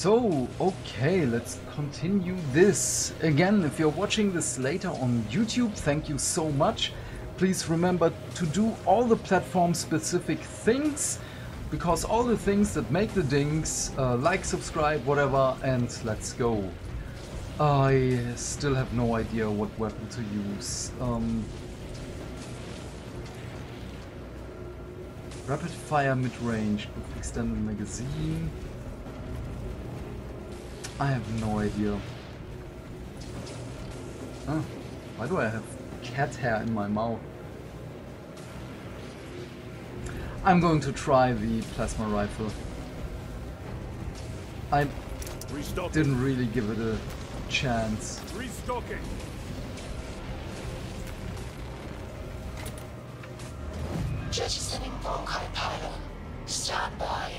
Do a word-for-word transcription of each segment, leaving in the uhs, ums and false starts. So, okay, let's continue this. Again, if you're watching this later on YouTube, thank you so much. Please remember to do all the platform-specific things, because all the things that make the dings, uh, like, subscribe, whatever, and let's go. I still have no idea what weapon to use. Um, rapid fire mid-range with extended magazine. I have no idea. Huh. Why do I have cat hair in my mouth? I'm going to try the plasma rifle. I Restocking. didn't really give it a chance. Restocking. Just sending Volkai pylon. Stand by.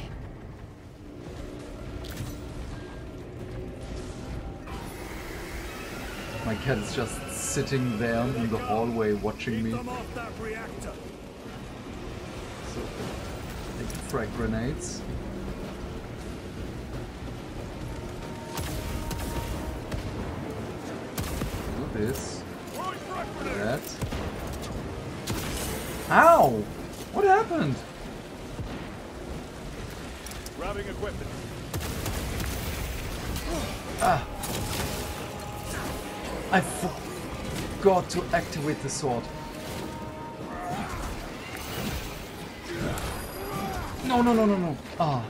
My cat is just sitting there in the hallway watching me. So, take the frag grenades. Do this. Do that. Ow! What happened? Grabbing equipment. Ah! I forgot to activate the sword. No, no, no, no, no. Ah.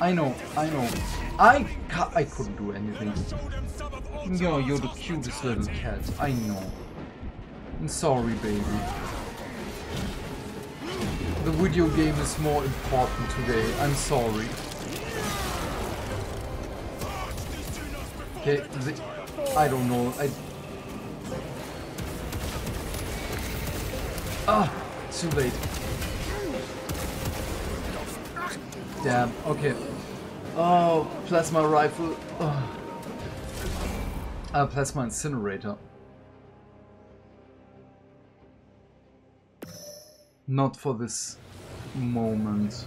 I know, I know. I ca I couldn't do anything. No, you're the cutest little cat. I know. I'm sorry, baby. The video game is more important today. I'm sorry. Okay, I don't know. I... Ah, too late. Damn. Okay. Oh, plasma rifle. Ah, oh. uh, plasma incinerator. Not for this moment.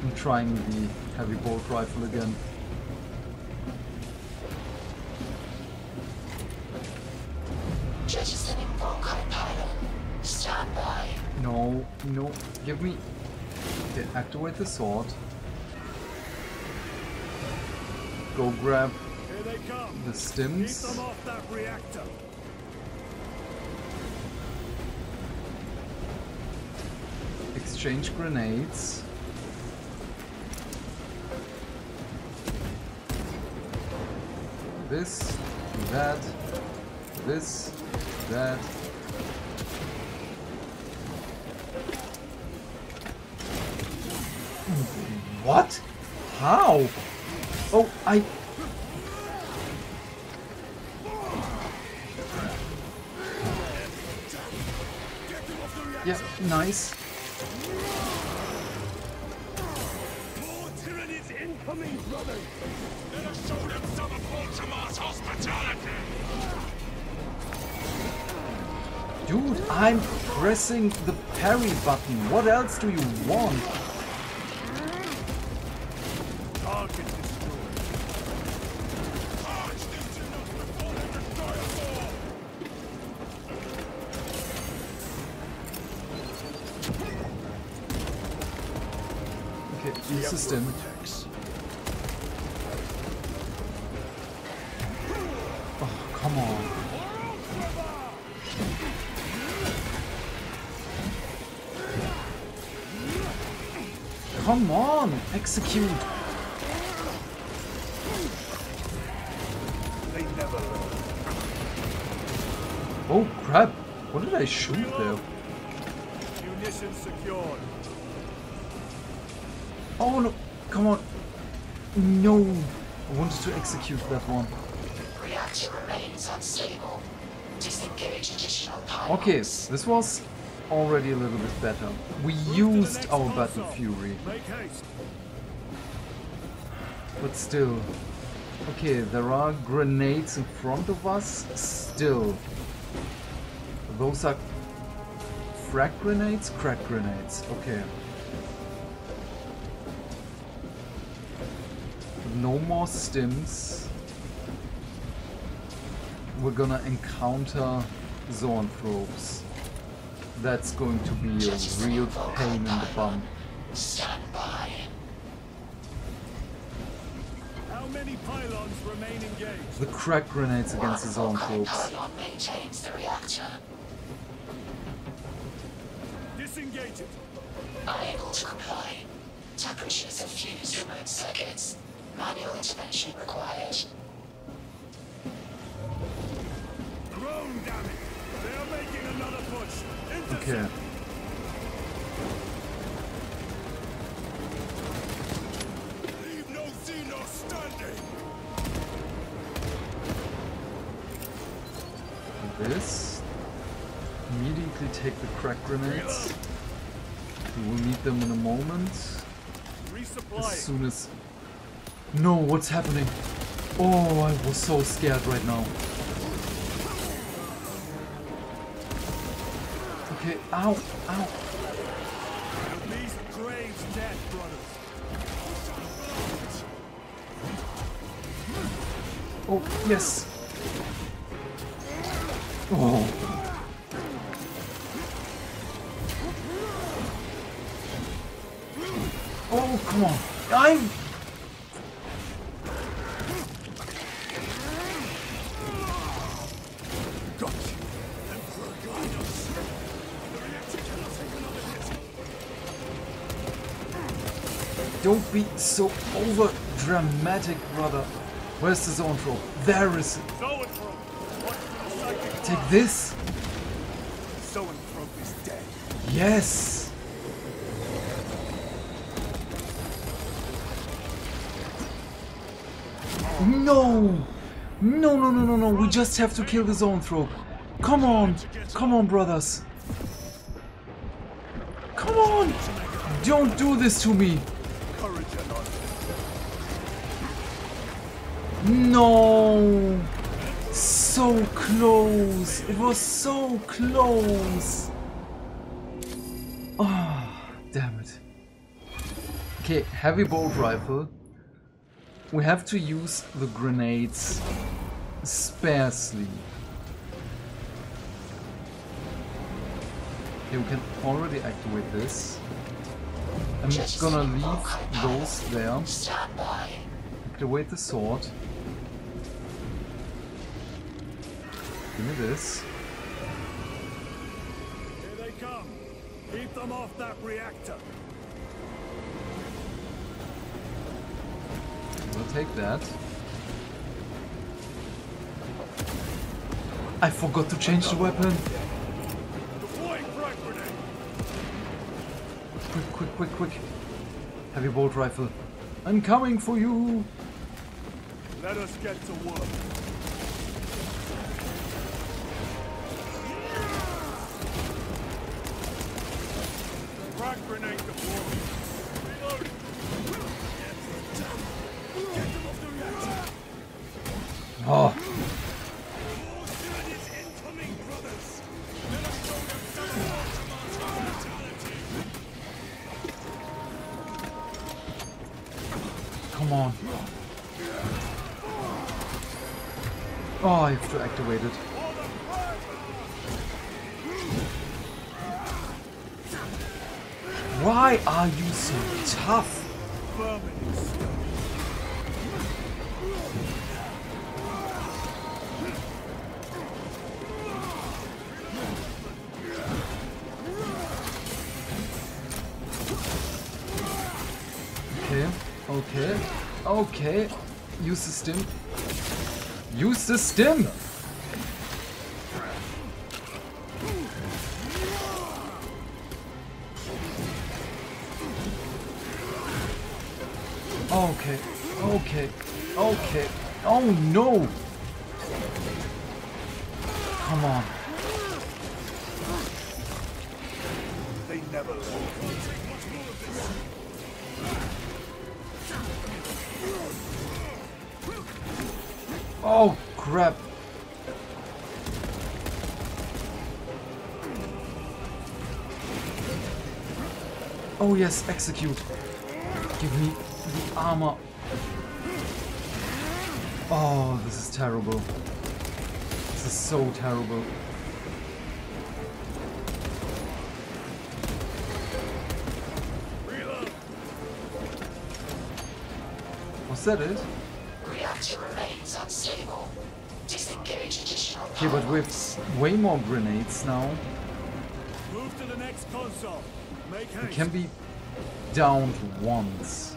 I'm trying the heavy bolt rifle again. No, no, give me... Okay, activate the sword. Go grab the stims. Keep them off that reactor. Exchange grenades. This, that, this, that. What? How? Oh, I... Yeah, nice. More Tyranids incoming, brother! Let us show them some of Ultramar's hospitality! Dude, I'm pressing the parry button. What else do you want? System. Oh, come on. Come on, execute. They never... Oh crap, what did I shoot there? Munition secured. Oh no, come on. No, I wanted to execute that one. Reactor remains unstable. Disengage additional pylons. Okay, this was already a little bit better. We used our battle fury. But still, Okay, there are grenades in front of us still. Those are frag grenades? Crack grenades, okay. No more stims. We're gonna encounter Zoanthropes. That's going to be a real pain in the bum. Stand by. How many pylons remain engaged? The crack grenades against his own troops. Maintains the reactor. Disengage it. Unable to comply. Temperatures have fused remote circuits. Manual intervention required. Drone damage. They are making another push. Okay. This. Immediately take the crack grenades. We will need them in a moment. As soon as... No, what's happening? Oh, I was so scared right now. Okay, ow, ow. At least Graves dead, brothers. Oh, yes. Oh. Oh, come on. I'm... Don't be so over dramatic, brother. Where's the Zoanthrope? There is it! Take this! Zoanthrope is dead. Yes! No! No, no, no, no, no! We just have to kill the Zoanthrope. Come on! Come on, brothers! Come on! Don't do this to me! No, so close. It was so close. Ah, oh, damn it. Okay, heavy bolt rifle. We have to use the grenades sparsely. Okay, we can already activate this. I'm just gonna leave those there. Activate the sword. Give me this. Here they come. Keep them off that reactor. We'll take that. I forgot to change the weapon. Deploying frag grenade. Quick, quick, quick, quick. Heavy bolt rifle. I'm coming for you. Let us get to work. Oh. Come on. Oh, I have to activate it. Why are you so tough? Okay, okay, okay. Use the stim. Use the stim! Okay, okay, okay. Oh no! Come on. They never learn. Oh, crap. Oh yes, execute. Give me the armor. Oh, this is terrible. This is so terrible. Was that it? Reactor remains unstable. Disengage additional power. Okay, but we have way more grenades now. Move to the next console. Make haste. We can be downed once.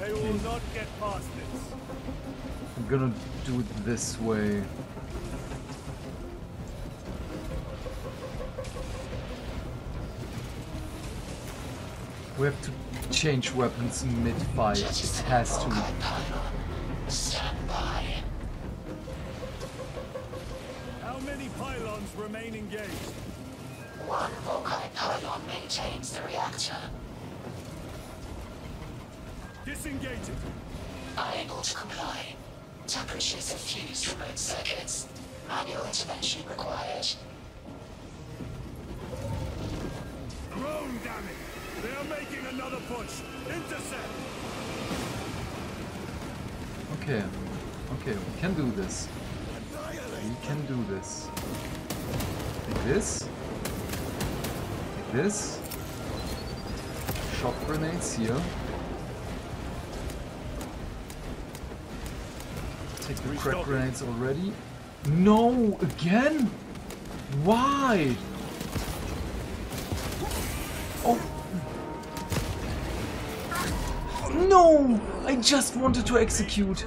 They will not get past this. I'm gonna do it this way. We have to change weapons mid-fight. It has to. Stand by. How many pylons remain engaged? One Vokai pylon maintains the reactor. Disengage it. Unable to comply. Temperatures have fused from its circuits. Manual intervention required. Drone damage. They are making another push. Intercept. Okay, okay, we can do this. We can do this. Like this. Like this. Shock grenades here. Take the crack grenades already. No, again? Why? Oh. No! I just wanted to execute.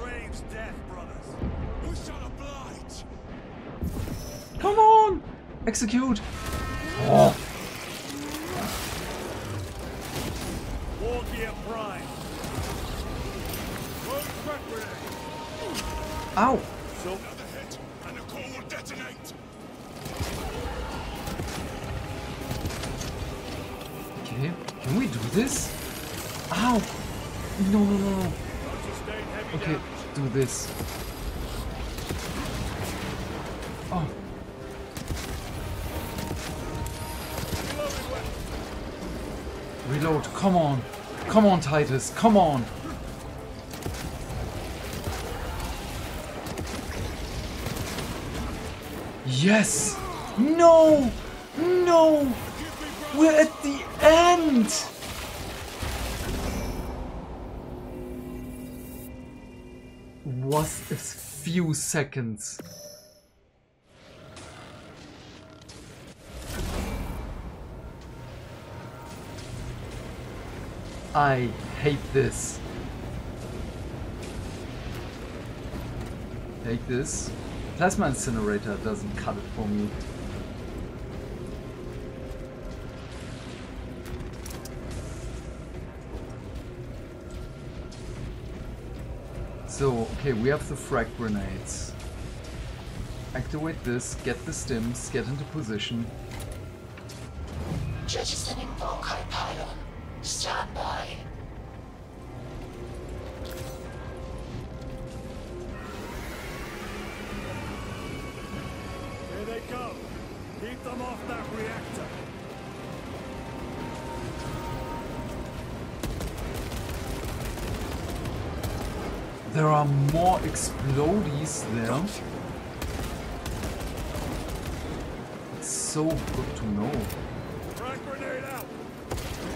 Come on! Execute! Oh. Ow! Okay, can we do this? Ow! No, no, no. Okay, do this. Oh. Reload, come on. Come on, Titus, come on. Yes! No! No! We're at the end! Was a few seconds. I hate this. Take this. Plasma incinerator doesn't cut it for me. So, okay, we have the frag grenades. Activate this, get the stims, get into position. Jettisoning Volkai pylon. Stand by. Here they come. Keep them off that reactor. There are more explodies there. It's so good to know.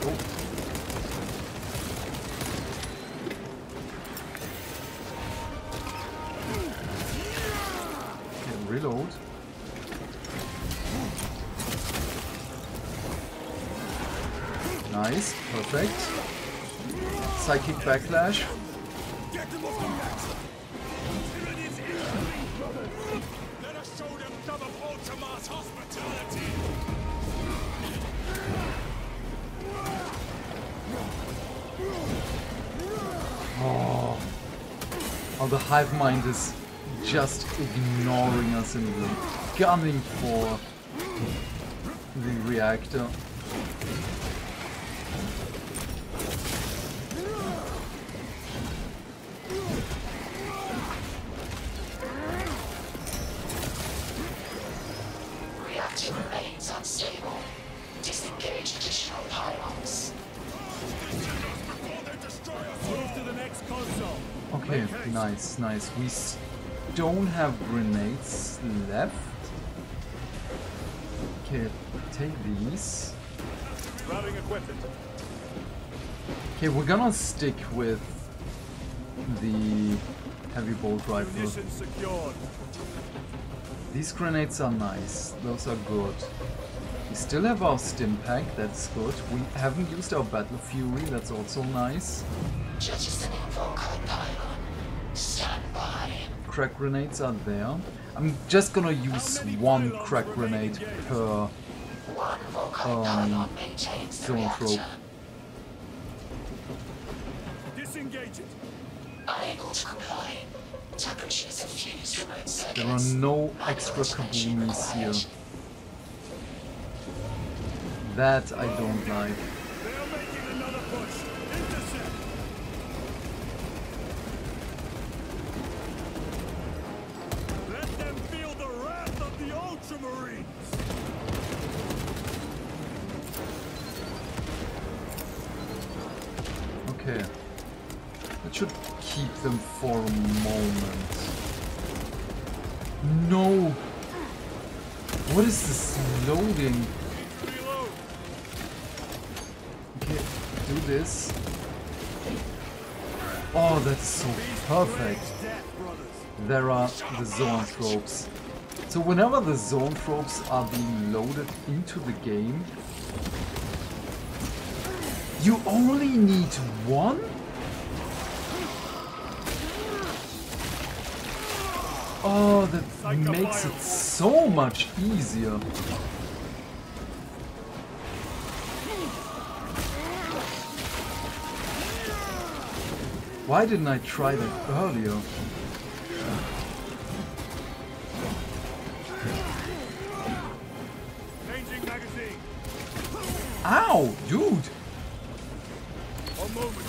Oh. Okay, reload. Nice, perfect. Psychic backlash. Let us show them double Ultramar's hospitality. Oh, oh, the hive mind is just ignoring us and gunning for the reactor. Okay, nice, nice. We don't have grenades left. Okay, take these. Okay, we're gonna stick with the heavy bolt rifle. These grenades are nice, those are good. We still have our stim pack, that's good. We haven't used our battle fury, that's also nice. Crack grenades are there. I'm just gonna use one crack grenade per um, Zoanthrope. There are no extra kaboomies here. That I don't like. Let them feel the wrath of the Ultramarines. Okay. That should keep them for a moment. No! What is this loading? Do this. Oh, that's so perfect. There are the Zoanthropes. So whenever the Zoanthropes are being loaded into the game, you only need one? Oh, that makes it so much easier. Why didn't I try that earlier? Changing magazine. Ow, dude! A moment.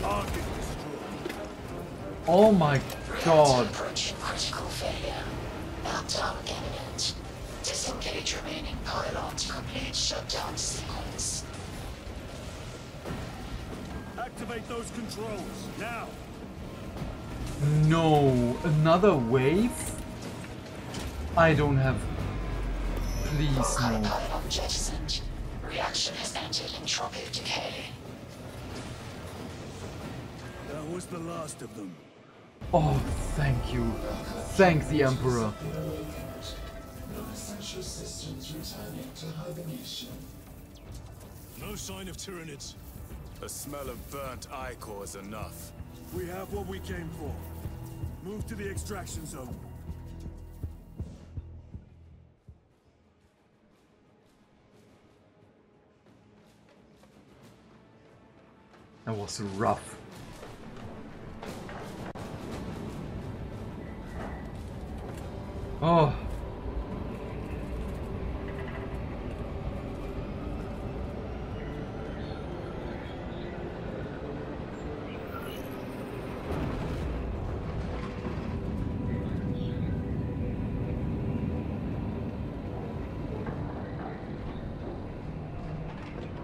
Target destroyed. Oh my god! Critical failure. Meltdown imminent. Disengage remaining pylon to complete shutdown sequence. Activate those controls now. No, another wave? I don't have. Please no. Pylon jettisoned. Reaction has entered entropic decay. That was the last of them. Oh, thank you. Thank the Emperor. Essential systems returning to hibernation. No sign of Tyranids. The smell of burnt ichor is enough. We have what we came for. Move to the extraction zone. That was rough. Oh.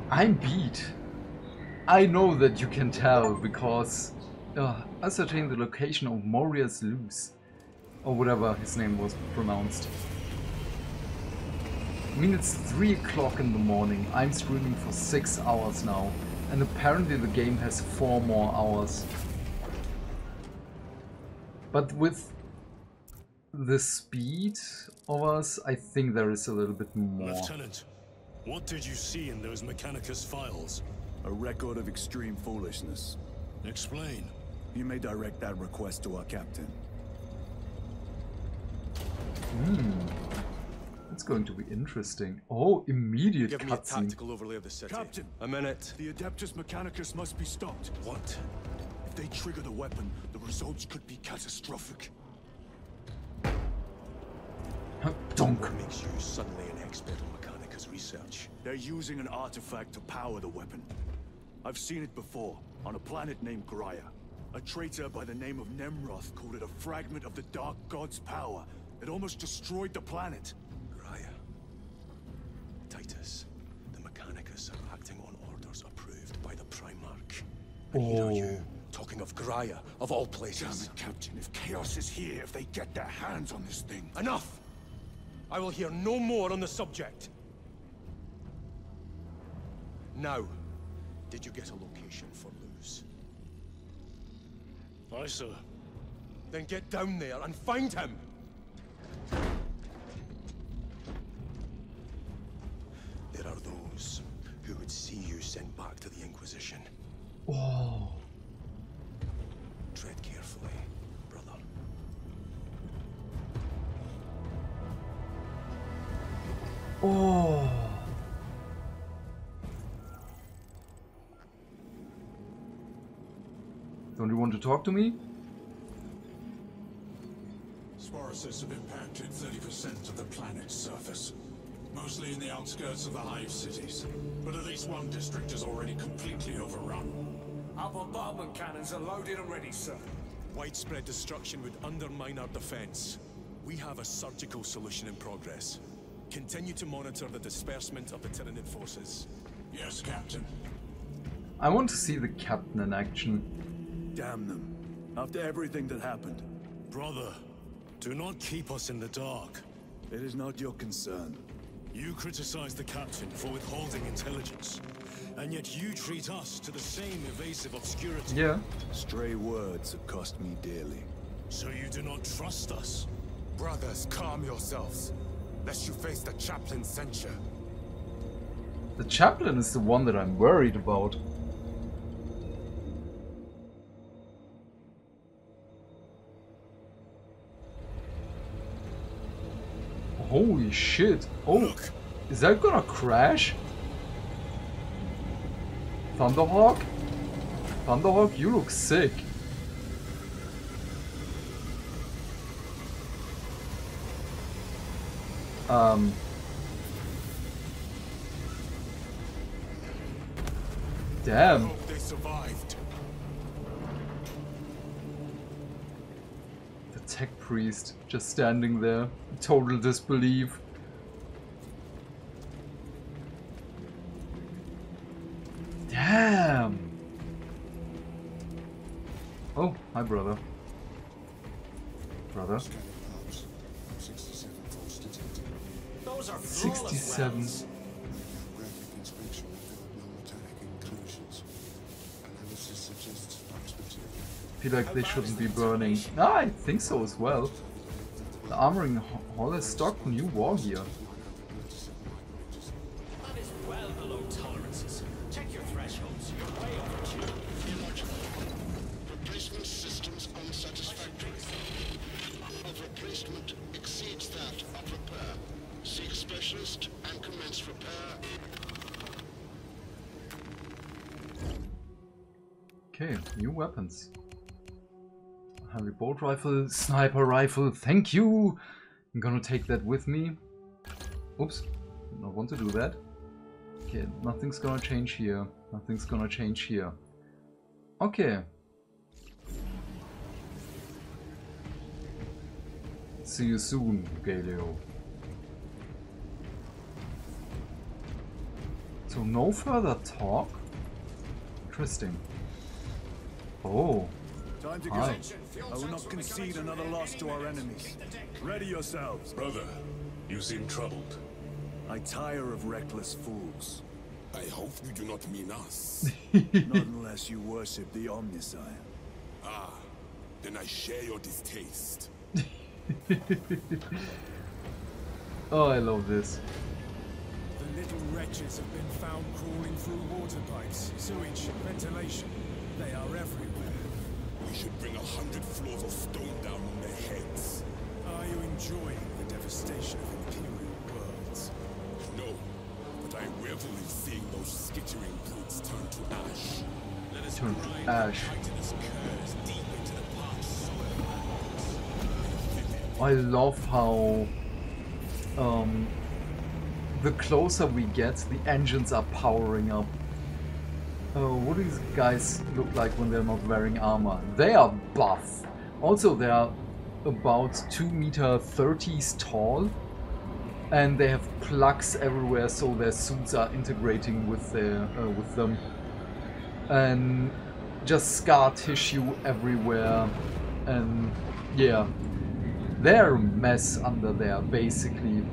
I'm beat. I know that you can tell because uh, ascertain the location of Moria's Luz, or whatever his name was pronounced. I mean, it's three o'clock in the morning. I'm streaming for six hours now, and apparently the game has four more hours. But with the speed of us, I think there is a little bit more. Lieutenant. What did you see in those Mechanicus files? A record of extreme foolishness. Explain. You may direct that request to our captain. Hmm. It's going to be interesting. Oh, immediate cutscene. Give me a tactical overlay of the city. Captain! A minute. The Adeptus Mechanicus must be stopped. What? If they trigger the weapon, the results could be catastrophic. Donk. What makes you suddenly an expert on Mechanicus research? They're using an artifact to power the weapon. I've seen it before, on a planet named Graia. A traitor by the name of Nemroth called it a fragment of the Dark God's power. It almost destroyed the planet. Graia. Titus. The Mechanicus. I need on you. Talking of Graia, of all places. Damn it, Captain, if Chaos is here, if they get their hands on this thing... Enough! I will hear no more on the subject. Now, did you get a location for Luz? Aye, sir. Then get down there and find him! There are those who would see you sent back to the Inquisition. Whoa. Tread carefully, brother. Oh. Don't you want to talk to me? Sporocysts have impacted thirty percent of the planet's surface, mostly in the outskirts of the Hive cities. But at least one district is already completely overrun. Our bombardment cannons are loaded and ready, sir. Widespread destruction would undermine our defense. We have a surgical solution in progress. Continue to monitor the disbursement of the Tyranid forces. Yes, Captain. I want to see the Captain in action. Damn them. After everything that happened. Brother, do not keep us in the dark. It is not your concern. You criticize the Captain for withholding intelligence. And yet you treat us to the same evasive obscurity. Yeah. Stray words have cost me dearly. So you do not trust us? Brothers, calm yourselves, lest you face the chaplain's censure. The chaplain is the one that I'm worried about. Holy shit. Oh, look. Is that gonna crash? Thunderhawk? Thunderhawk, you look sick. Um. Damn. They survived. The Techpriest just standing there, total disbelief. Damn! Oh, hi, brother. Brother. Those are sixty-seven. Feel like they shouldn't be burning. Ah, I think so as well. The armoring hall has stocked new war gear. Weapons. Heavy bolt rifle, sniper rifle, thank you! I'm gonna take that with me. Oops, did not want to do that. Okay, nothing's gonna change here. Nothing's gonna change here. Okay. See you soon, Galeo. So no further talk? Interesting. Oh. Time to go. I will not concede another loss to our enemies. Ready yourselves. Brother, you seem troubled. I tire of reckless fools. I hope you do not mean us. Not unless you worship the Omnissiah. Ah, then I share your distaste. Oh, I love this. The little wretches have been found crawling through water pipes, sewage, ventilation. They are everywhere. We should bring a hundred floors of stone down on their heads. Are you enjoying the devastation of Imperial worlds? No, but I revel in seeing those skittering brutes turn to ash. Let us turn to ash. I love how um, the closer we get, the engines are powering up. Oh, what do these guys look like when they're not wearing armor? They are buff. Also, they are about two meter thirties tall, and they have plugs everywhere, so their suits are integrating with their uh, with them. And just scar tissue everywhere, and yeah, they're a mess under there, basically.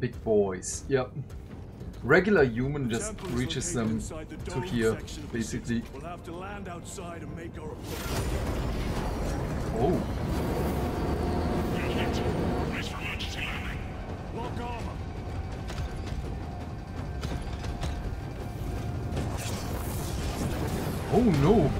Big boys, yep. Regular human just reaches them to here, basically. We'll have to land outside and make our approach. Oh. Place for emergency landing. Lock armor. Oh no.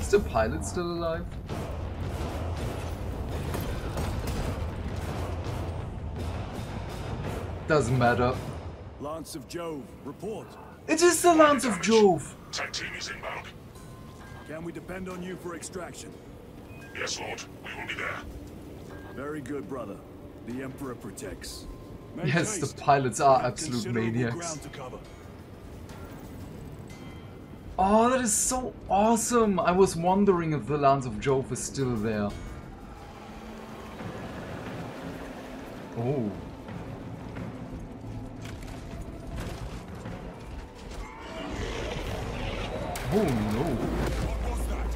Is the pilot still alive? Doesn't matter. Lance of Jove, report. It is the Lance of Jove! Tag team is in bulk. Can we depend on you for extraction? Yes, Lord. We will be there. Very good, brother. The Emperor protects. Make yes, haste. The pilots are absolute maniacs. Oh, that is so awesome! I was wondering if the Lance of Jove is still there. Oh. Oh no. What was that?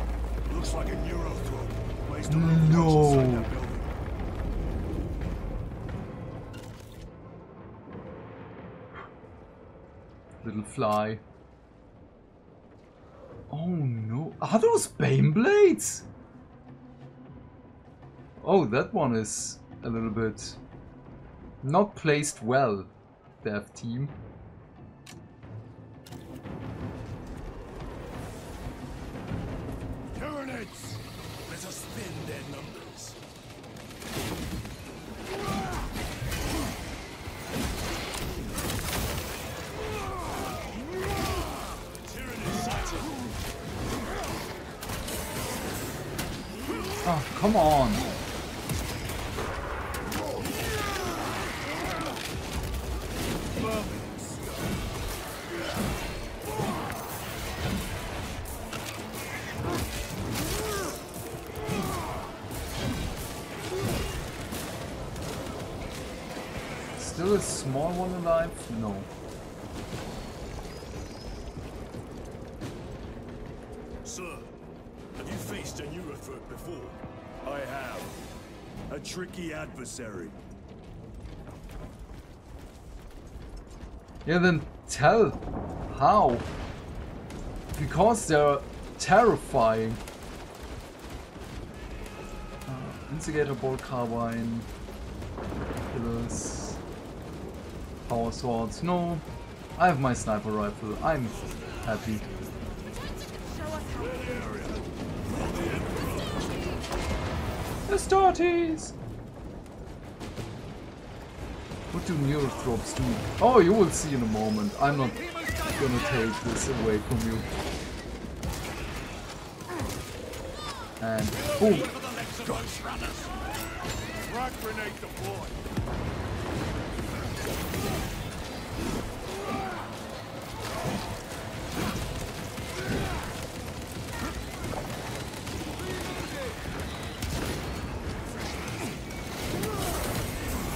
Looks like a Neurothrope placed on the rocks inside that building. Little fly. Oh no. Are those Bane Blades? Oh, that one is a little bit not placed well, dev team. Tyranids! Let us thin their numbers. Oh, come on. Still a small one alive? No. I have a tricky adversary. Yeah, then tell how. Because they're terrifying. Uh, instigator, bolt carbine, killers, power swords. No, I have my sniper rifle. I'm happy. Astartes! What do Neurothropes do? Oh, you will see in a moment. I'm not gonna take this away from you. And boom! Rock grenade deployed!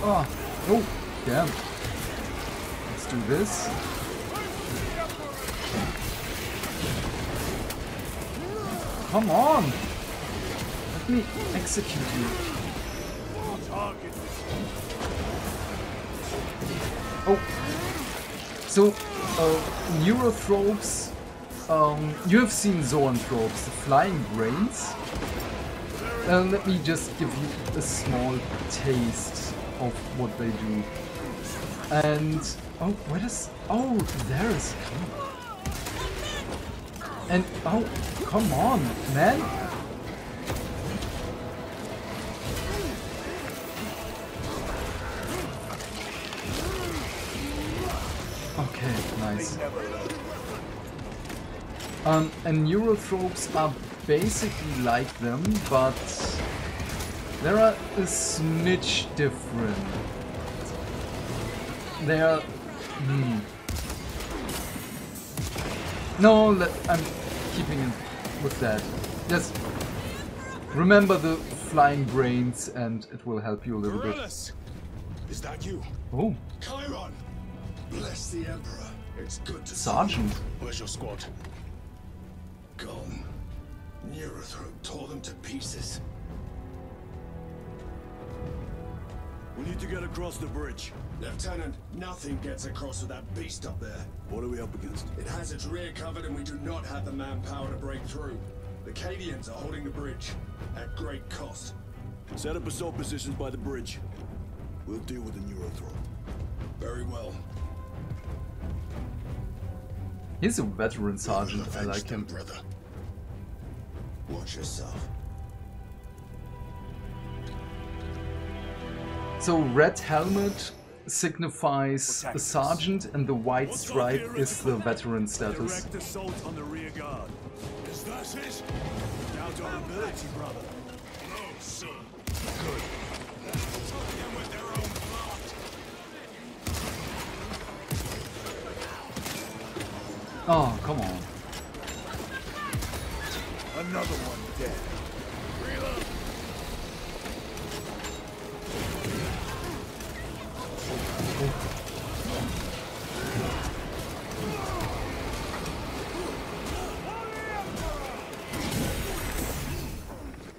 Oh, oh, damn. Let's do this. Come on! Let me execute you. Oh. So, uh, Neurothropes, um, you have seen Zoanthropes, the flying grains. Uh, let me just give you a small taste of what they do. And oh, where does oh there is and oh come on, man. Okay, nice. Um and Neurothropes are basically like them, but there are a snitch different. They are... Hmm. No, let, I'm keeping with that. Just remember the flying brains and it will help you a little Varellus. bit. Is that you? Oh. Chiron. Bless the Emperor. It's good to Sergeant. See you. Where's your squad? Gone. Neurothrope tore them to pieces. We need to get across the bridge. Lieutenant, nothing gets across with that beast up there. What are we up against? It has its rear covered and we do not have the manpower to break through. The Cadians are holding the bridge, at great cost. Set up assault positions by the bridge. We'll deal with the Neurothrope. Very well. He's a veteran sergeant, I like him. Brother. Watch yourself. So red helmet signifies a sergeant and the white stripe is the veteran status. Direct assault on the rear guard. Is that it? Now to our ability, brother. No, sir. Good. Took them with their own blood. Oh, come on. Another one dead. Reload.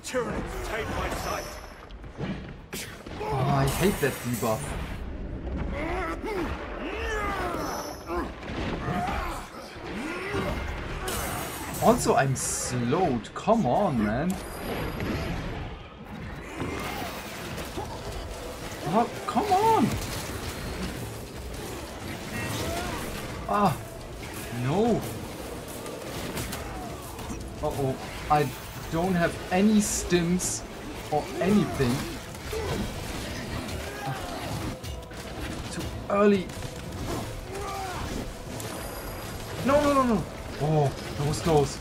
Tyranids, take my sight. Oh, I hate that debuff. Also, I'm slowed. Come on, man. Oh, come on. Ah, no. Uh-oh, I don't have any stims or anything. Too early. No, no, no, no. Oh, that was close.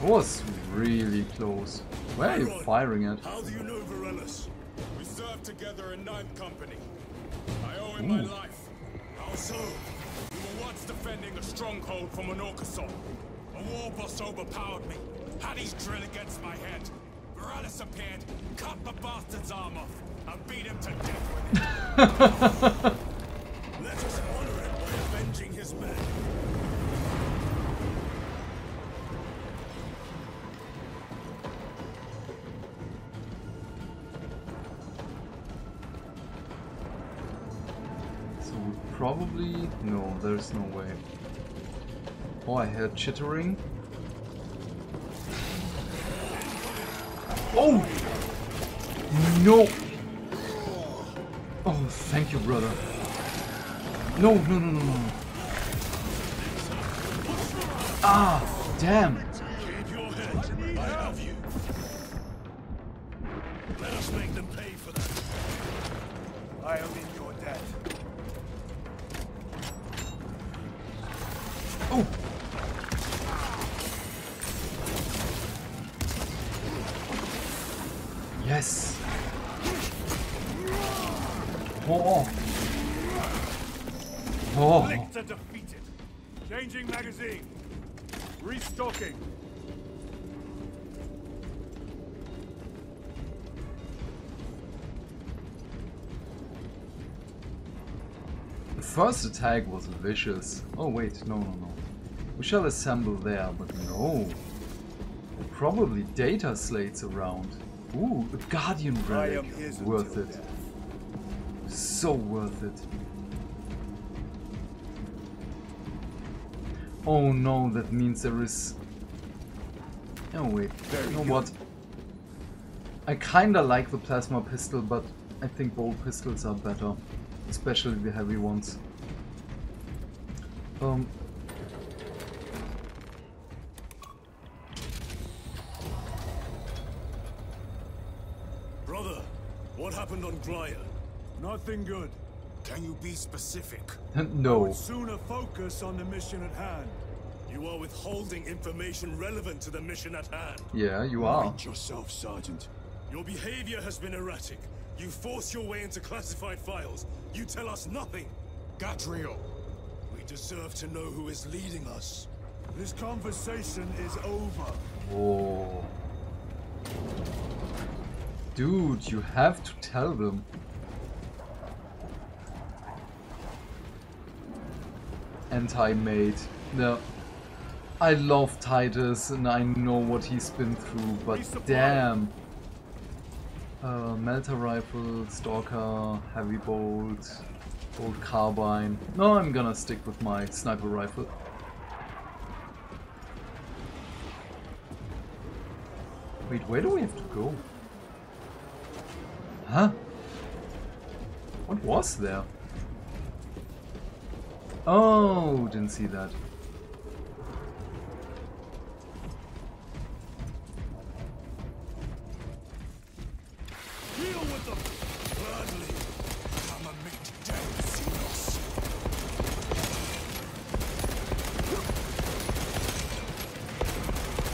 Was really close. Where are you firing at? How do you know Varellus? We served together in ninth company. I owe him my life. How so? We were once defending a stronghold from an Orcasol. A war boss overpowered me. Had his drill against my head. Varellus appeared, cut the bastard's arm off, and beat him to death with it. Let us honor him by avenging his men. Probably no, there's no way. Oh, I heard chittering. Oh no! Oh, thank you, brother. No, no, no, no, no. Ah, damn! Keep your head. I have you. Let us make them pay for that. I am in your debt. Oh! Yes! Oh! Oh! Licks are defeated! Changing magazine! Restocking! The first attack was vicious. Oh wait, no, no, no. We shall assemble there, but no. Probably data slates around. Ooh, a guardian relic. Worth it. Death. So worth it. Oh no, that means there is... Oh wait, Very you know good. what? I kinda like the plasma pistol, but I think bolt pistols are better. Especially the heavy ones. Um... Brother, what happened on Graia? Nothing good. Can you be specific? No. I would sooner focus on the mission at hand. You are withholding information relevant to the mission at hand. Yeah, you are. Mind yourself, Sergeant. Your behavior has been erratic. You force your way into classified files. You tell us nothing. Gatriel, we deserve to know who is leading us. This conversation is over. Whoa. Dude, you have to tell them. Anti-mate. No. I love Titus and I know what he's been through, but damn. Uh, Melter Rifle, Stalker, Heavy Bolt, Bolt Carbine. No, I'm gonna stick with my Sniper Rifle. Wait, where do we have to go? Huh? What was there? Oh, didn't see that. Deal with them! Gladly! I'm a mate down, Zenos!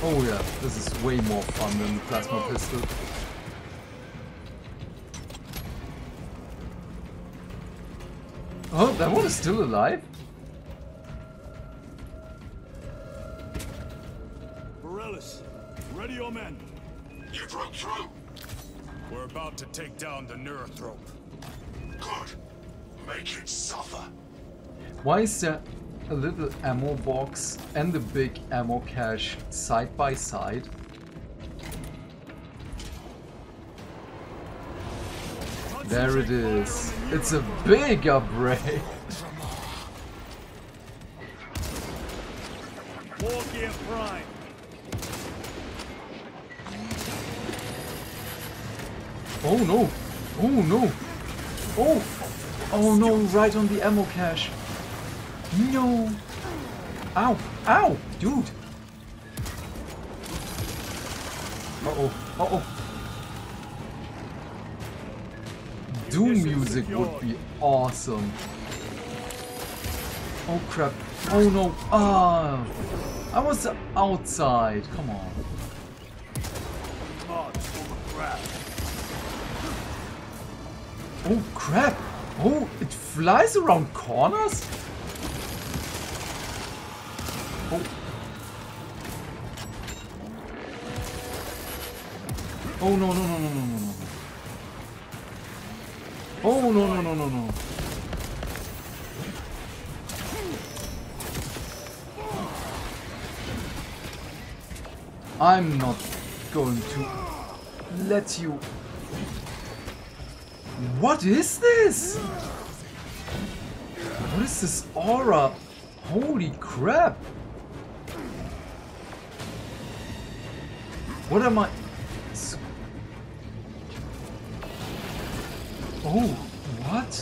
Oh yeah, this is way more fun than the plasma pistol. Oh, that one is still alive? Varellus, ready your men. You broke through. We're about to take down the Neurothrope. Good. Make it suffer. Why is there a little ammo box and the big ammo cache side by side? There it is. It's a big upgrade. War Gear Prime. Oh no! Oh no! Oh! Oh no! Right on the ammo cache. No! Ow! Ow! Dude! Uh oh! Uh oh! Doom music would be awesome. Oh crap. Oh no. Ah. I was outside. Come on. Oh crap. Oh, it flies around corners? Oh. Oh no, no, no, no, no, no. Oh no no no no no! I'm not going to let you. What is this? What is this aura? Holy crap! What am I? Oh, what?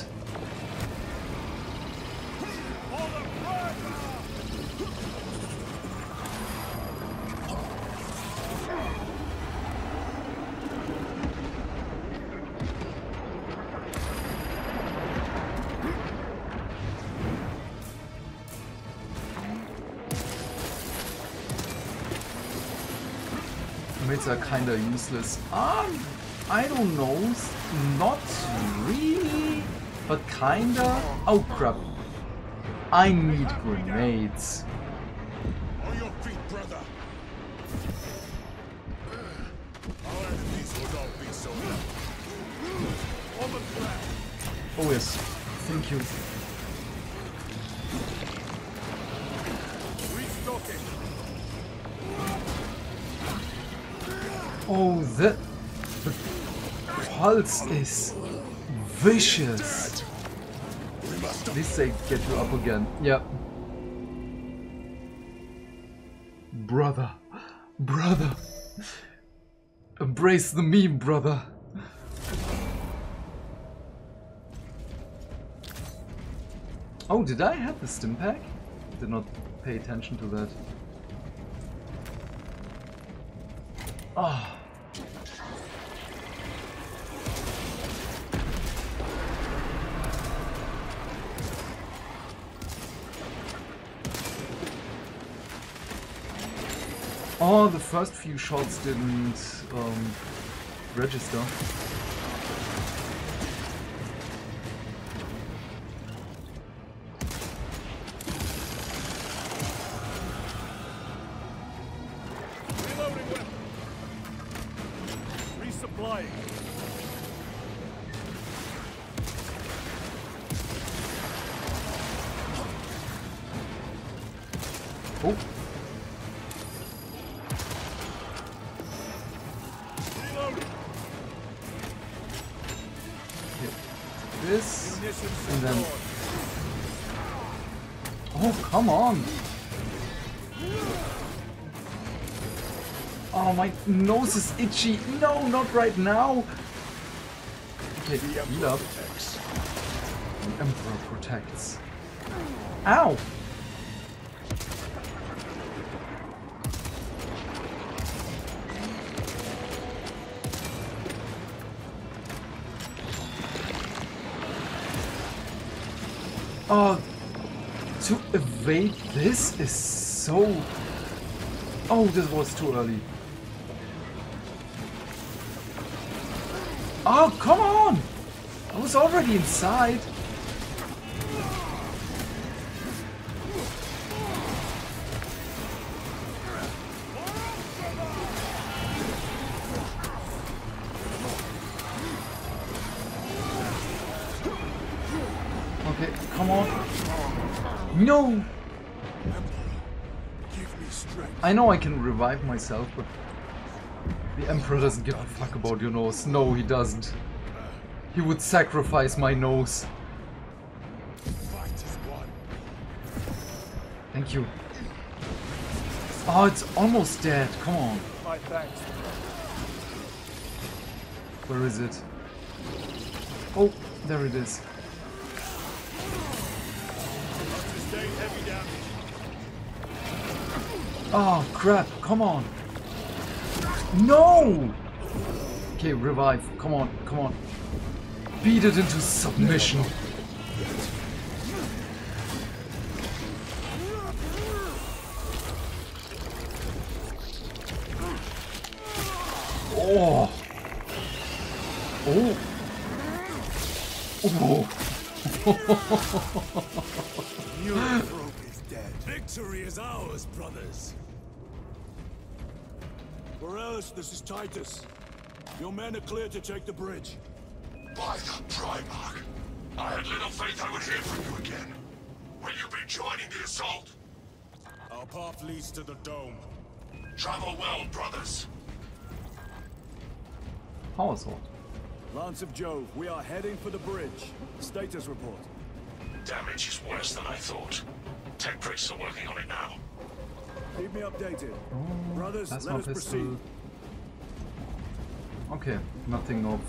Mates are kinda useless. Um, I don't know. Not really, but kinda. Oh crap! I need grenades. On your feet, brother. Our enemies will not be so loud. On the ground. Oh yes, thank you. Restocking. Oh, that. Pulse is vicious. At least they get you up again. Yeah. Brother. Brother. Embrace the meme, brother. Oh, did I have the stim pack? Did not pay attention to that. Ah. Oh. Oh, the first few shots didn't um, register. Nose is itchy. No, not right now. Okay, heal up. The Emperor protects. Ow! Oh, to evade this is so... Oh, this was too early. Oh, come on! I was already inside! Okay, come on. No! I know I can revive myself, but... The Emperor doesn't give a fuck about your nose. No, he doesn't. He would sacrifice my nose. Thank you. Oh, it's almost dead. Come on. Where is it? Oh, there it is. Oh, crap. Come on. No! Okay, revive. Come on, come on. Beat it into submission. Oh! Oh! Oh! Neurothrope is dead. Victory is ours, brothers. Varellus, this is Titus. Your men are clear to take the bridge. By the Primarch! I had little faith I would hear from you again. Will you be joining the assault? Our path leads to the dome. Travel well, brothers. How assault? Lance of Jove, we are heading for the bridge. Status report. Damage is worse than I thought. Techpriests are working on it now. Keep me updated. Oh, brothers, let us proceed. Okay, nothing of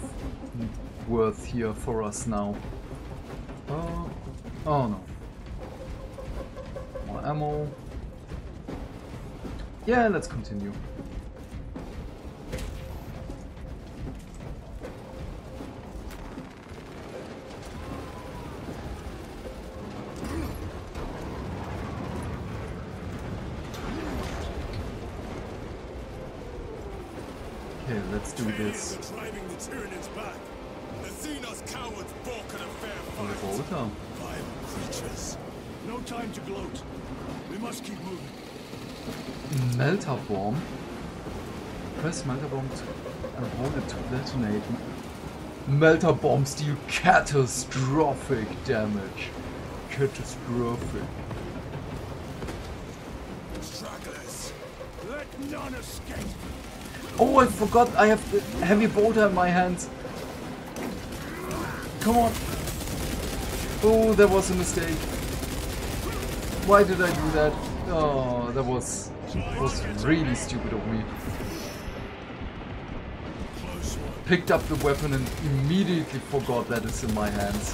worth here for us now. Uh, oh no. More ammo. Yeah, let's continue. Let's do this. No time to gloat. We must keep moving. Melter bomb. Press melter bomb and hold it to detonate. Melter bombs deal catastrophic damage. Catastrophic. Stragglers. Let none escape. Oh, I forgot I have the heavy bolter in my hands. Come on. Oh, that was a mistake. Why did I do that? Oh, that was, was really stupid of me. Picked up the weapon and immediately forgot that it's in my hands.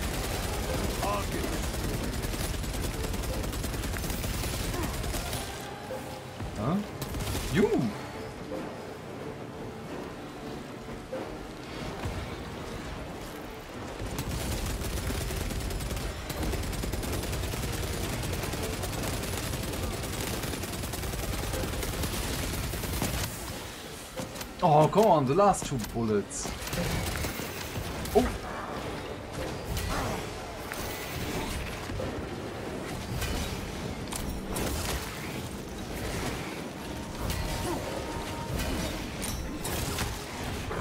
Huh? You! Oh, come on, the last two bullets. Oh.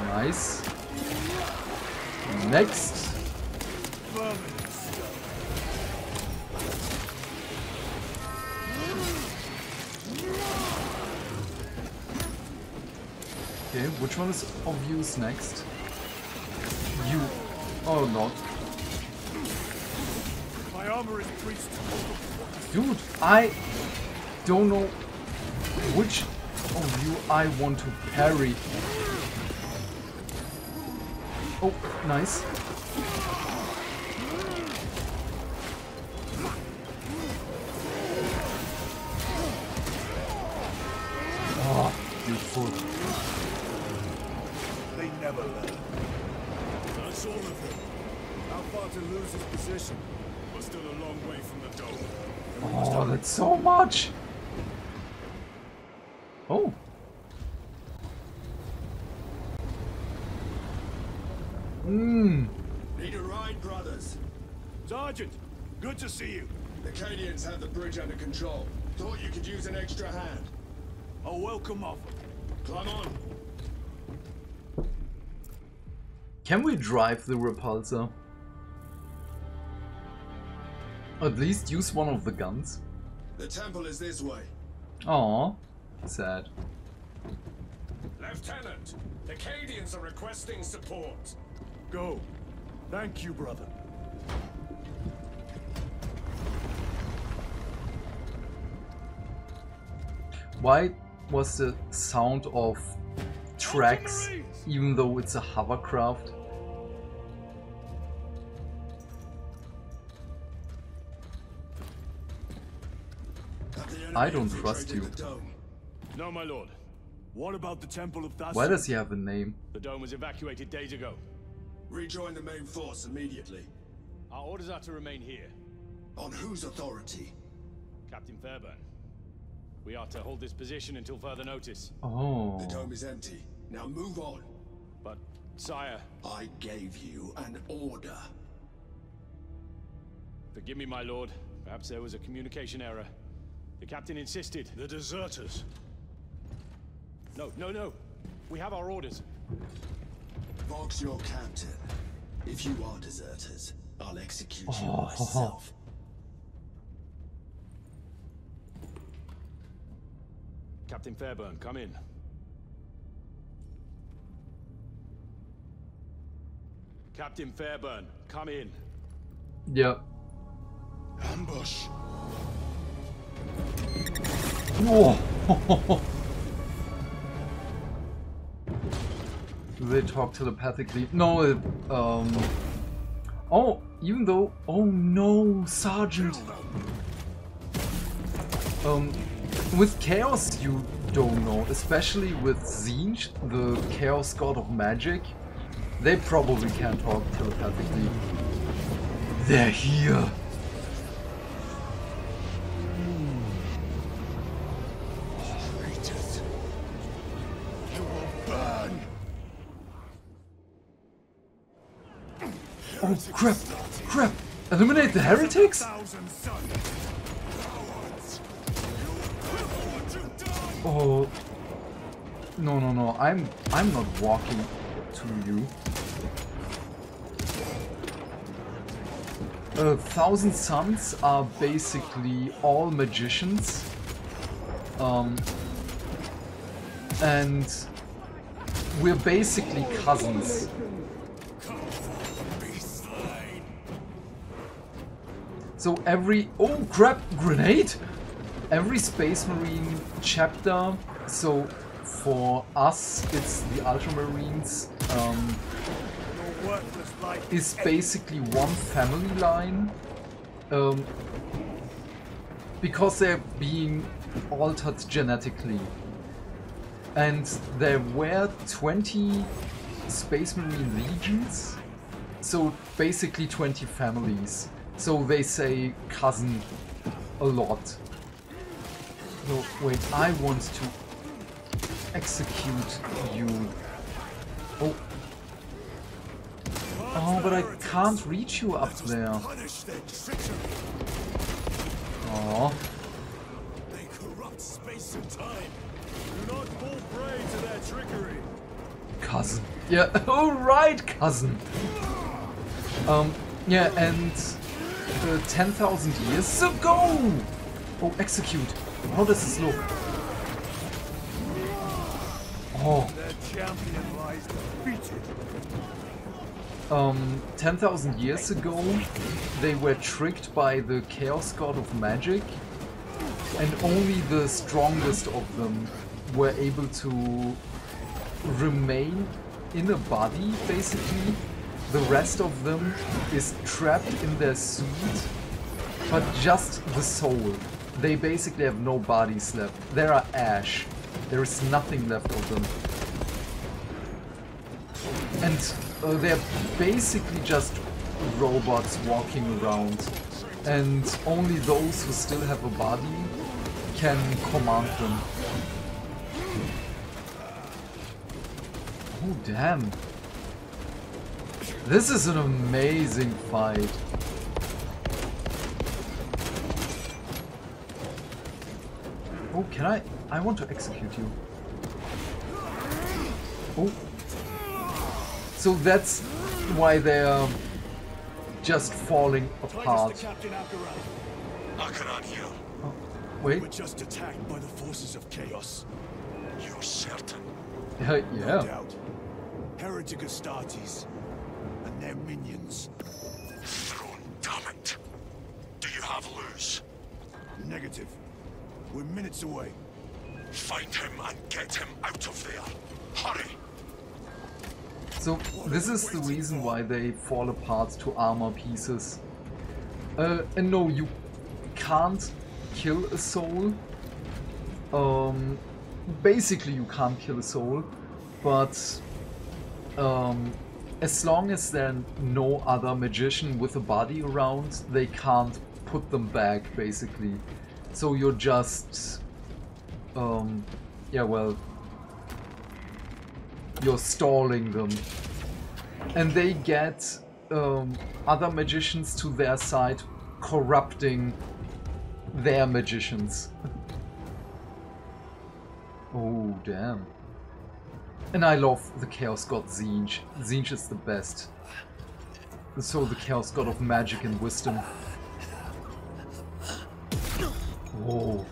Nice. Next. Okay, which one is of use next? You. Oh lord. My armor is priest. Dude, I don't know which of you I want to parry. Oh, nice. Oh, you fool. They never left. That's all of them. How far to lose his position? We're still a long way from the dome. Oh, that's so much. Oh. Mm. Need a ride, brothers. Sergeant, good to see you. The Cadians have the bridge under control. Thought you could use an extra hand. A welcome offer. Climb on. Can we drive the Repulsor? Or at least use one of the guns. The temple is this way. Aw, sad. Lieutenant, the Cadians are requesting support. Go. Thank you, brother. Why was the sound of tracks, even though it's a hovercraft? I don't trust you. No, my lord. What about the Temple of Thousand Sons? Why does he have a name? The dome was evacuated days ago. Rejoin the main force immediately. Our orders are to remain here. On whose authority? Captain Fairburn. We are to hold this position until further notice. Oh. The dome is empty. Now move on. But, sire... I gave you an order. Forgive me, my lord. Perhaps there was a communication error. The captain insisted. The deserters. No, no, no. We have our orders. Vox, your captain. If you are deserters, I'll execute oh. you myself. Captain Fairburn, come in. Captain Fairburn, come in. Yep. Ambush. Whoa. They talk telepathically. No, it, um... Oh, even though... Oh no, Sergeant! Um, with Chaos you don't know. Especially with Zinj, the Chaos God of Magic. They probably can talk telepathically. They're here! Oh crap! Crap! Eliminate the heretics? Oh no no no! I'm I'm not walking to you. Uh, Thousand Sons are basically all magicians, um, and we're basically cousins. So every, oh crap, grenade! Every Space Marine chapter, so for us it's the Ultramarines, um, is basically one family line, um, because they're being altered genetically. And there were twenty Space Marine legions, so basically twenty families. So they say cousin a lot. No, wait, I want to execute you. Oh. Oh, but I can't reach you up there. Oh. They corrupt space and time. Do not fall prey to their trickery. Cousin. Yeah, all right, cousin. Um, yeah, and uh, ten thousand years ago. Oh, execute. How does this look? Oh. Um, ten thousand years ago, they were tricked by the Chaos God of Magic, and only the strongest of them were able to remain in a body, basically. The rest of them is trapped in their suit, but just the soul. They basically have no bodies left. They are ash. There is nothing left of them. And uh, they're basically just robots walking around. And only those who still have a body can command them. Oh, damn. This is an amazing fight. Oh, can I? I want to execute you. Oh. So that's why they're just falling apart. Titus, the captain, Acheran. Acheran here. Oh, wait. We were just attacked by the forces of chaos. You're certain? Uh, yeah. No doubt. Heretic Astartes and their minions. Throne, damn it. Do you have Luz? Negative. We're minutes away. Find him and get him out of there. Hurry! So, this is the reason why they fall apart to armor pieces. Uh, and no, you can't kill a soul. Um, basically, you can't kill a soul. But um, as long as there's no other magician with a body around, they can't put them back, basically. So you're just, um, yeah, well, you're stalling them. And they get um, other magicians to their side, corrupting their magicians. Oh, damn. And I love the Chaos God Zinj. Zinj is the best. So the Chaos God of Magic and Wisdom. Whoa.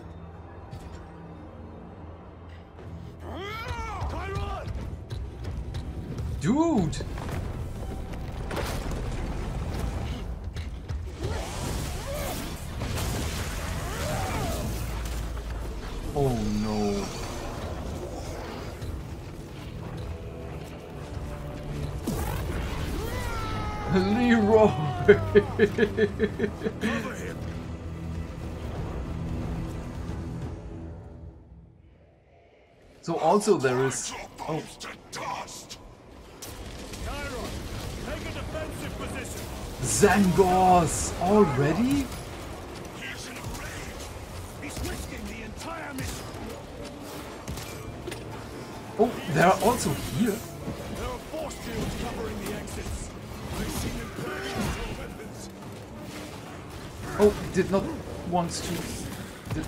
Dude! Oh no. Leroy! So also there is... Oh. Chiron, take a defensive position. Zangors! Already? He's in a rage. He's risking the entire mission. Oh, they're also here. There are force shields covering the exits. I've seen impervious defenders. Oh, did not want to... Did...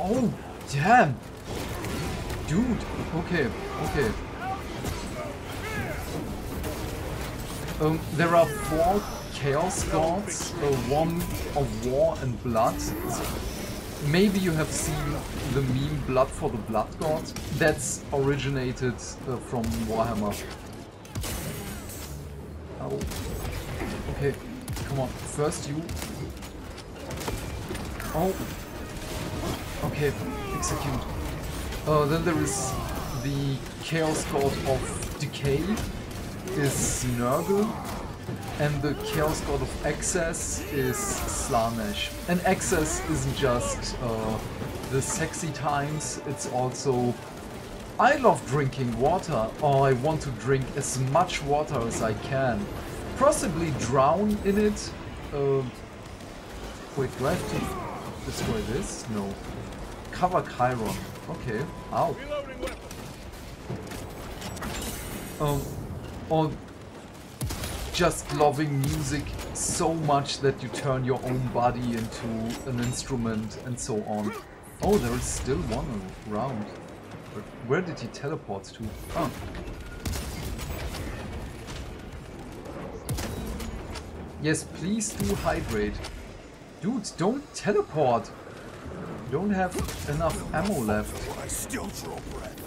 Oh, damn! Dude, okay, okay. Um, there are four Chaos Gods, uh, one of War and Blood. Maybe you have seen the meme Blood for the Blood God. That's originated uh, from Warhammer. Oh. Okay, come on. First you. Oh. Okay, execute. Uh, then there is the Chaos God of Decay, is Nurgle, and the Chaos God of Excess is Slanesh. And Excess isn't just uh, the sexy times, it's also... I love drinking water, or I want to drink as much water as I can. Possibly drown in it. Uh, wait, do I have to destroy this? No. Cover Chiron. Okay, ow. um, or just loving music so much that you turn your own body into an instrument and so on. Oh, there is still one around. Where did he teleport to? Oh. Yes, please do hydrate. Dudes, don't teleport! You don't have enough ammo left. I still draw breath.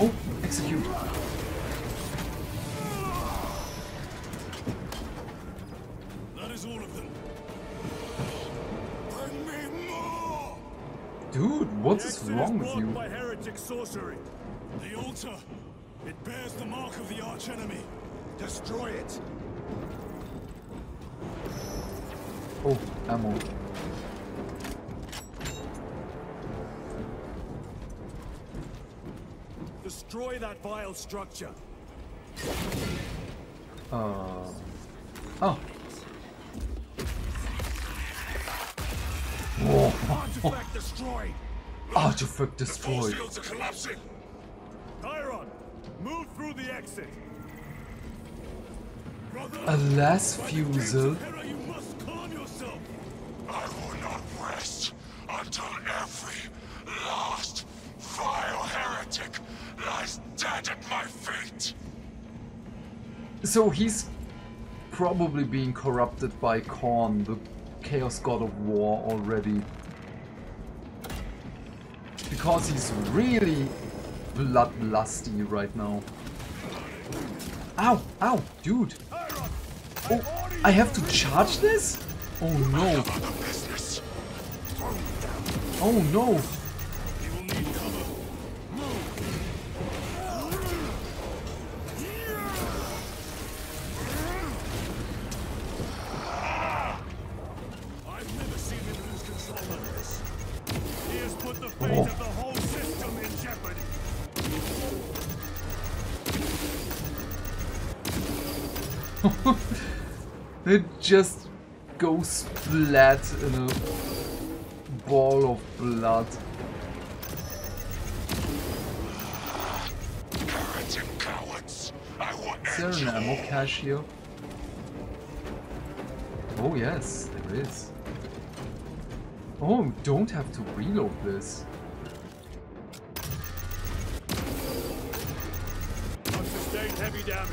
Oh, execute. That is all of them. Bring me more. Dude, what is wrong with you? By heretic sorcery. The altar. It bears the mark of the archenemy. Destroy it. Oh, ammo. Destroy that vile structure. Uh, oh. Whoa. Artifact destroyed. Artifact destroyed. The shields are collapsing. Chiron, move through the exit. Brother, a last fusel. You must calm yourself. I will not rest until every last vile heretic lies dead at my feet. So he's probably being corrupted by Khorne, the Chaos God of War, already. Because he's really bloodlusty right now. Ow! Ow! Dude! Oh, I have to charge this? Oh no! Oh no! It just goes splat in a ball of blood. Cowards. I want is there an ammo cache here? Oh yes, there is. Oh, don't have to reload this. I've sustained heavy damage.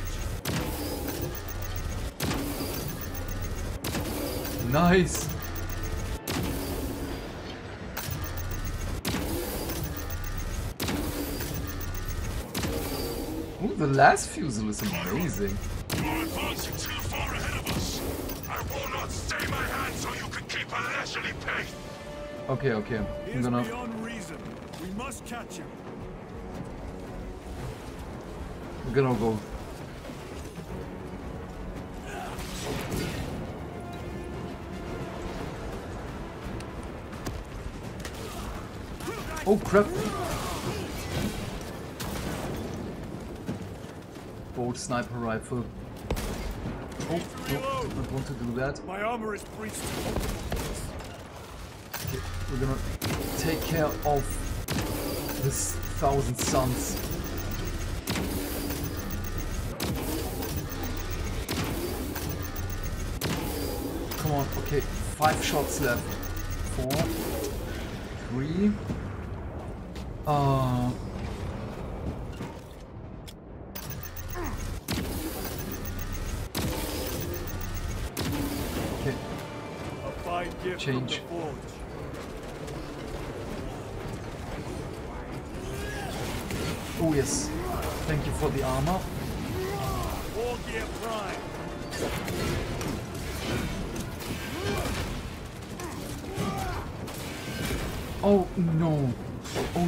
Nice! Ooh, the last fusel is amazing. You're advancing too far ahead of us. I will not stay my hand so you can keep a leisurely pace. Okay, okay. I'm gonna. Beyond reason. We must catch him. I'm gonna go. Oh crap! Bolt sniper rifle. Oh, no, don't want to do that. My armor is breached. Okay, we're gonna take care of this Thousand Sons. Come on, okay, five shots left. Four, three. Uh, okay. Change. Oh yes. Thank you for the armor. Oh no. Oh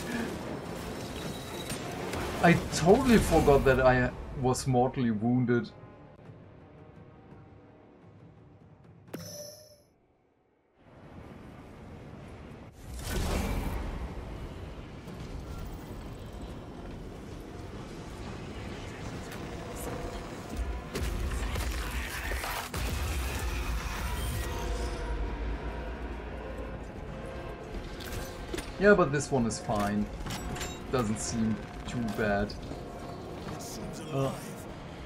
I totally forgot that I was mortally wounded. Yeah, but this one is fine. Doesn't seem too bad. Uh,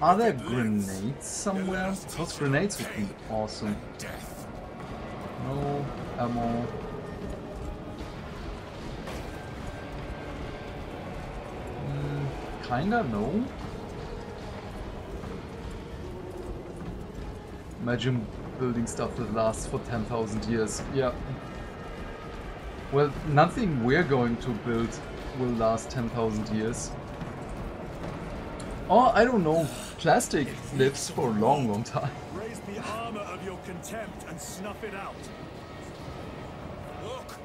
are there grenades somewhere? Because grenades would be awesome. No ammo. Mm, kinda no. Imagine building stuff that lasts for ten thousand years. Yeah. Well, nothing we're going to build will last ten thousand years. Or, I don't know, plastic lives for a long, long time. Raise the armor of your contempt and snuff it out. Look,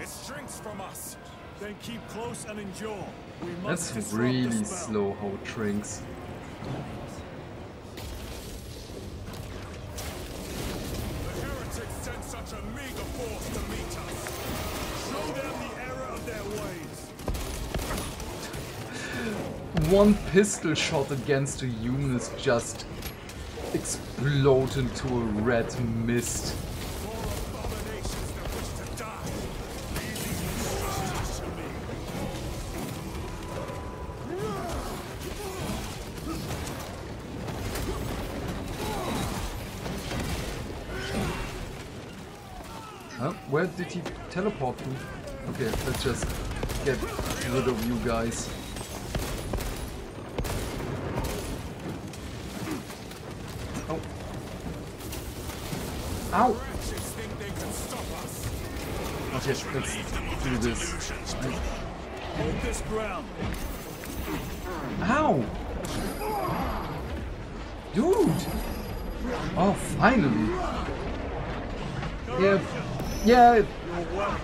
it shrinks from us. Then keep close and endure. We must That's really slow how it shrinks. The heretics sent such a mega force to meet us. One pistol shot against a humanist just exploded into a red mist. Huh? Where did he teleport to? Okay, let's just get rid of you guys. Oh. Ow! Okay, let's do this. Ow! Dude! Oh, finally! Yeah, yeah,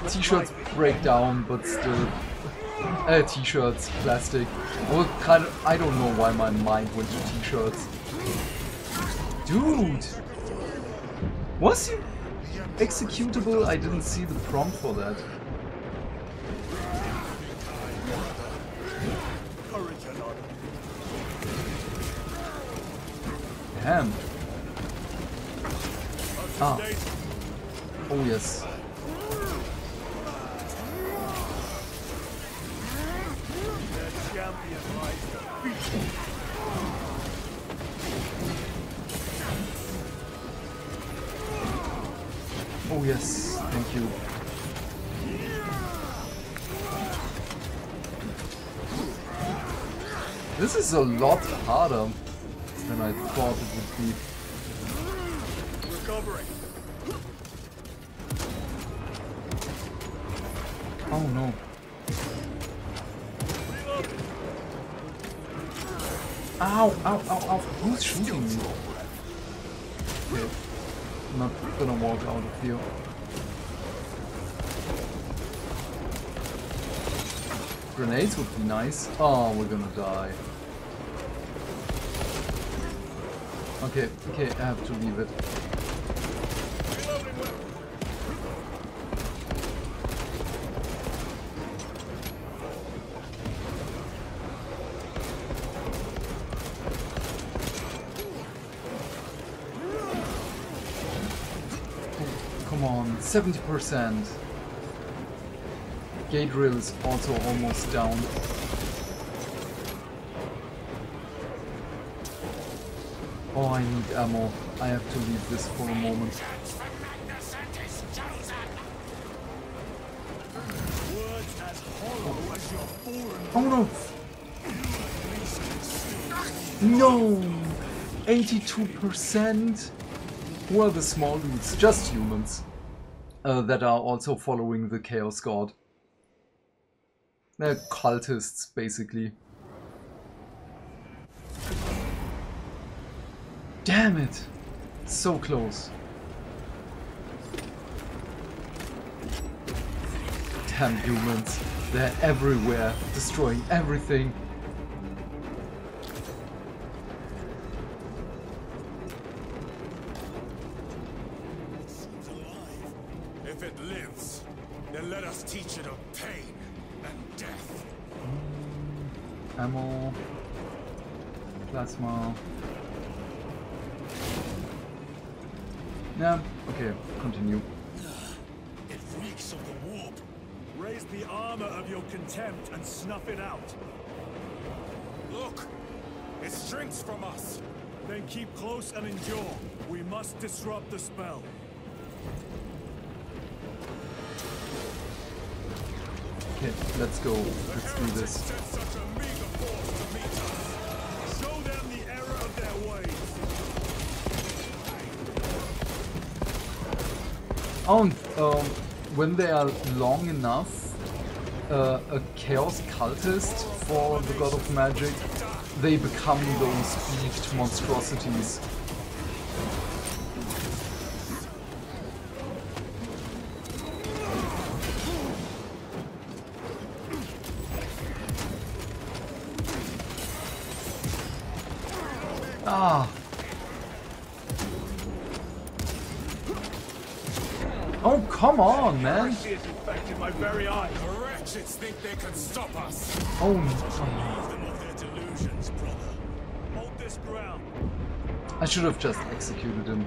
T-shirts break down, but still. Uh, T-shirts, plastic. Well, kind of, I don't know why my mind went to T-shirts. Dude! Was he executable? I didn't see the prompt for that. Damn. Ah. Oh yes. Oh yes, thank you. This is a lot harder than I thought it would be. Recovering. Oh no. Ow, ow, ow, ow. Who's shooting me? Okay. I'm not gonna walk out of here. Grenades would be nice. Oh, we're gonna die. Okay, okay, I have to leave it. Oh, come on, seventy percent. Gate drill is also almost down. Oh, I need ammo. I have to leave this for a moment. Oh no! No! eighty-two percent? Who are the small dudes? Just humans. Uh, that are also following the Chaos God. They're cultists, basically. Damn it! So close. Damn humans. They're everywhere, destroying everything. It seems alive. If it lives, then let us teach it of pain. Death. Mm, ammo. Plasma. Yeah, okay, continue. It reeks of the warp. Raise the armor of your contempt and snuff it out. Look! It shrinks from us. Then keep close and endure. We must disrupt the spell. Okay, let's go. Let's do this. Show them the error of their ways. Oh, and um, when they are long enough, uh, a Chaos Cultist for the God of Magic, they become those beefed monstrosities. Ah. Oh, come on, man. My very eyes. The wretches think they can stop us. Oh, no. I should have just executed him.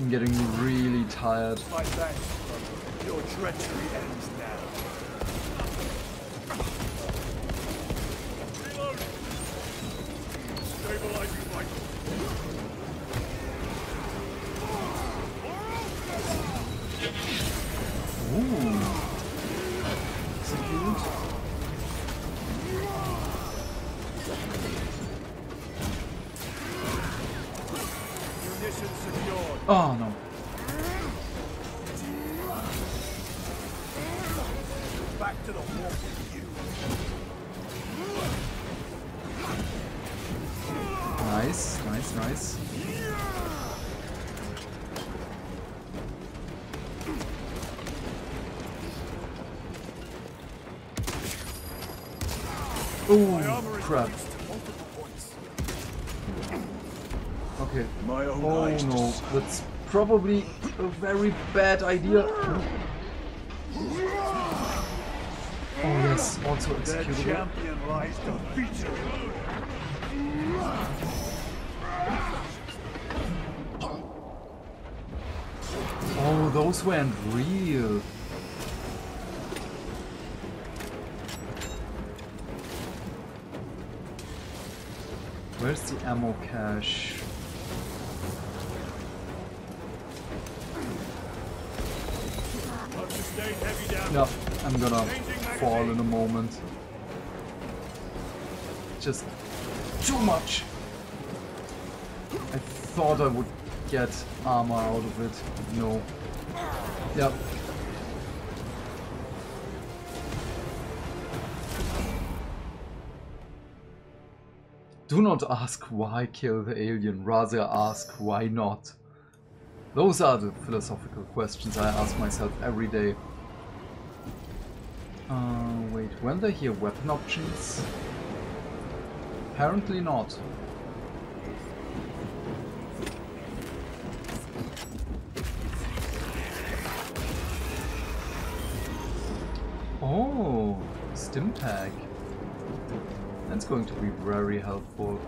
I'm getting really tired. My thanks. Your treachery ends now. Oh no. Back to the wall. Nice, nice, nice. Oh crap. Okay. Oh no, that's probably a very bad idea. Oh yes, also executed. Oh, those went real. Where's the ammo cache? No, I'm gonna fall in a moment. Just too much. I thought I would get armor out of it. No. Yep. Do not ask why kill the alien, rather ask why not. Those are the philosophical questions I ask myself every day. Uh, wait, weren't there here weapon options? Apparently not. Oh, Stimpack. That's going to be very helpful.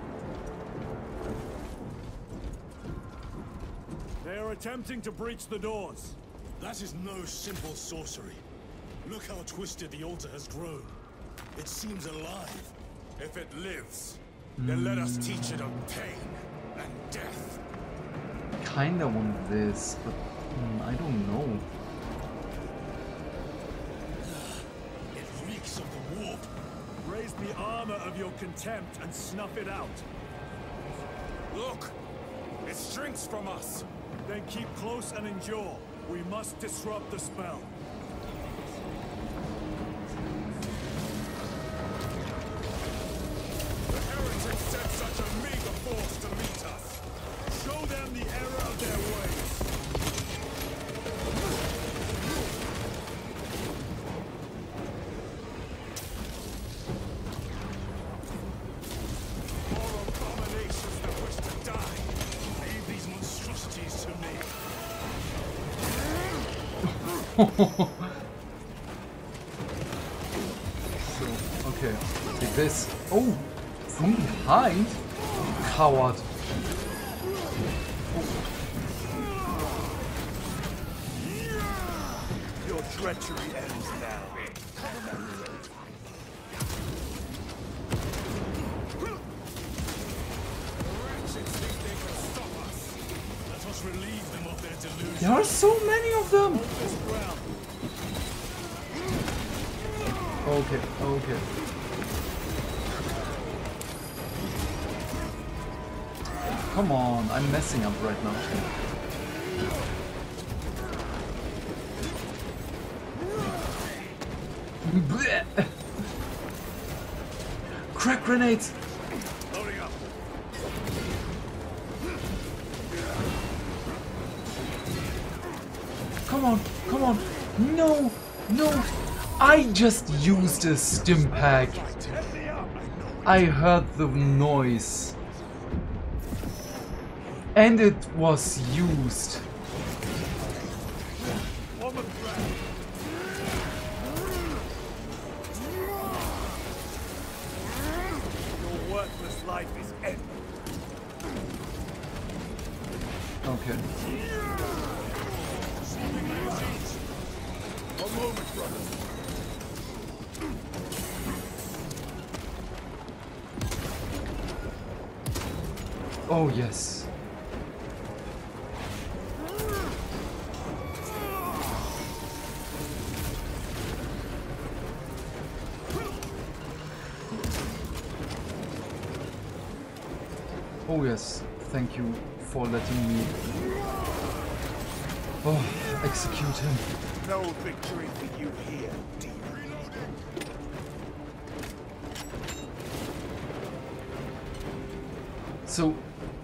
They are attempting to breach the doors. That is no simple sorcery. Look how twisted the altar has grown. It seems alive. If it lives, then let us teach it of pain and death. Kinda want this, but um, I don't know. It reeks of the warp. Raise the armor of your contempt and snuff it out. Look! It shrinks from us! Then keep close and endure. We must disrupt the spell. The heretics sent such a meager force to meet us. Show them the error of their ways. So, okay, take this. Oh, from behind? Coward. Oh. Your treachery ends now. There are so many of them! Okay, okay. Come on, I'm messing up right now. Bleh. Crack grenades! Come on, come on, no, no, I just used a Stimpack. I heard the noise. And it was used. Oh, yes. Oh, yes. Thank you for letting me oh, execute him. No victory for you here, demon. So,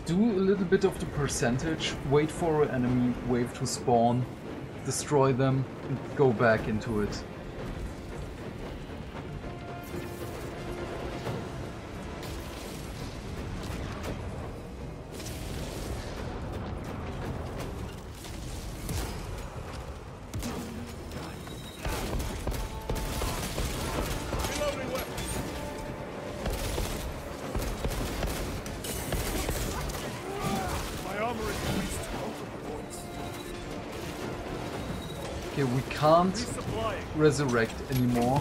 do a little bit of the percentage, wait for an enemy wave to spawn, destroy them, and go back into it. Okay, we can't resurrect anymore.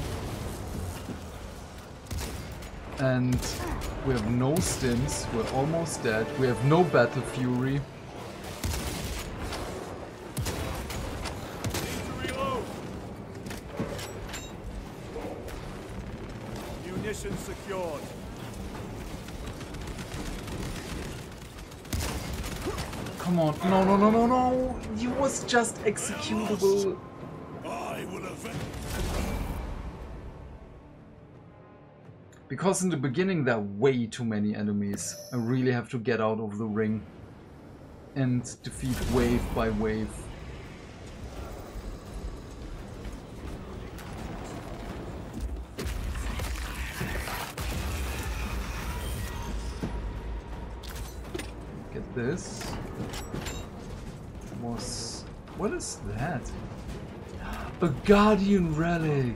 And we have no stims, we're almost dead. We have no battle fury. Munition secured. Come on, no, no, no, no, no! He was just executable. I will avenge. Because in the beginning there are way too many enemies. I really have to get out of the ring and defeat wave by wave. Get this. Was... what is that? A Guardian Relic!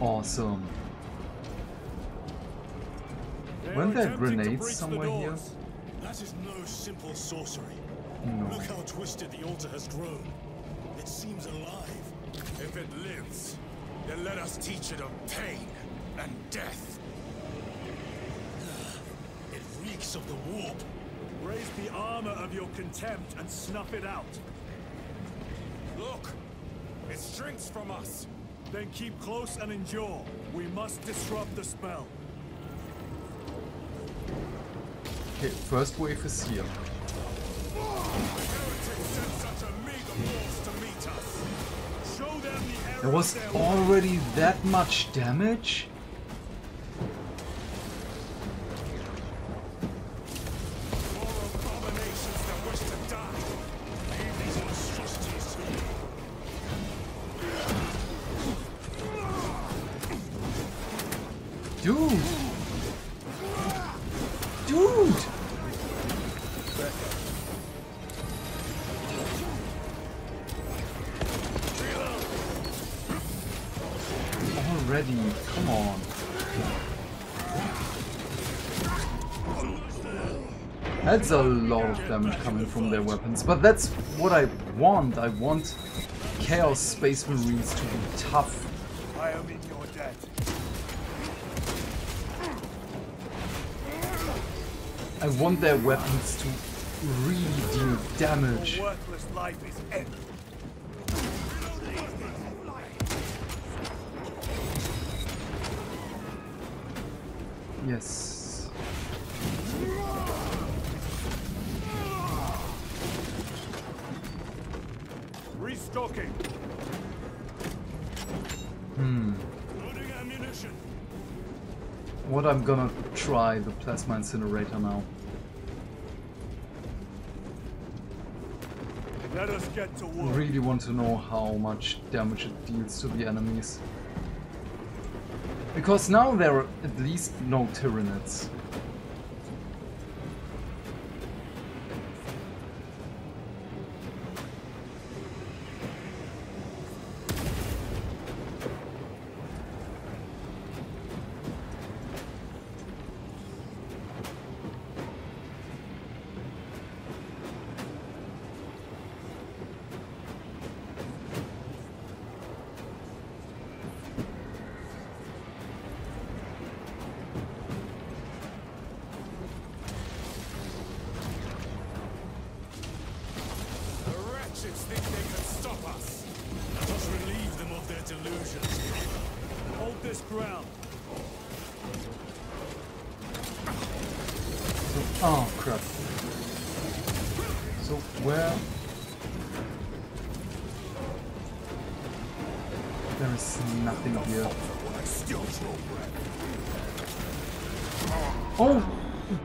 Awesome. Weren't there grenades somewhere here? That is no simple sorcery. No. Look how twisted the altar has grown. It seems alive. If it lives, then let us teach it of pain and death. It reeks of the warp. Raise the armor of your contempt and snuff it out. Look, it shrinks from us. Then keep close and endure. We must disrupt the spell. Okay, first wave is here. There was already that much damage? That's a lot of damage coming from their weapons, but that's what I want. I want Chaos Space Marines to be tough. I am in your debt. I want their weapons to really deal damage. Your worthless life is end. Yes. Hmm. What I'm gonna try the plasma incinerator now. Let us get to work. I really want to know how much damage it deals to the enemies. Because now there are at least no Tyranids.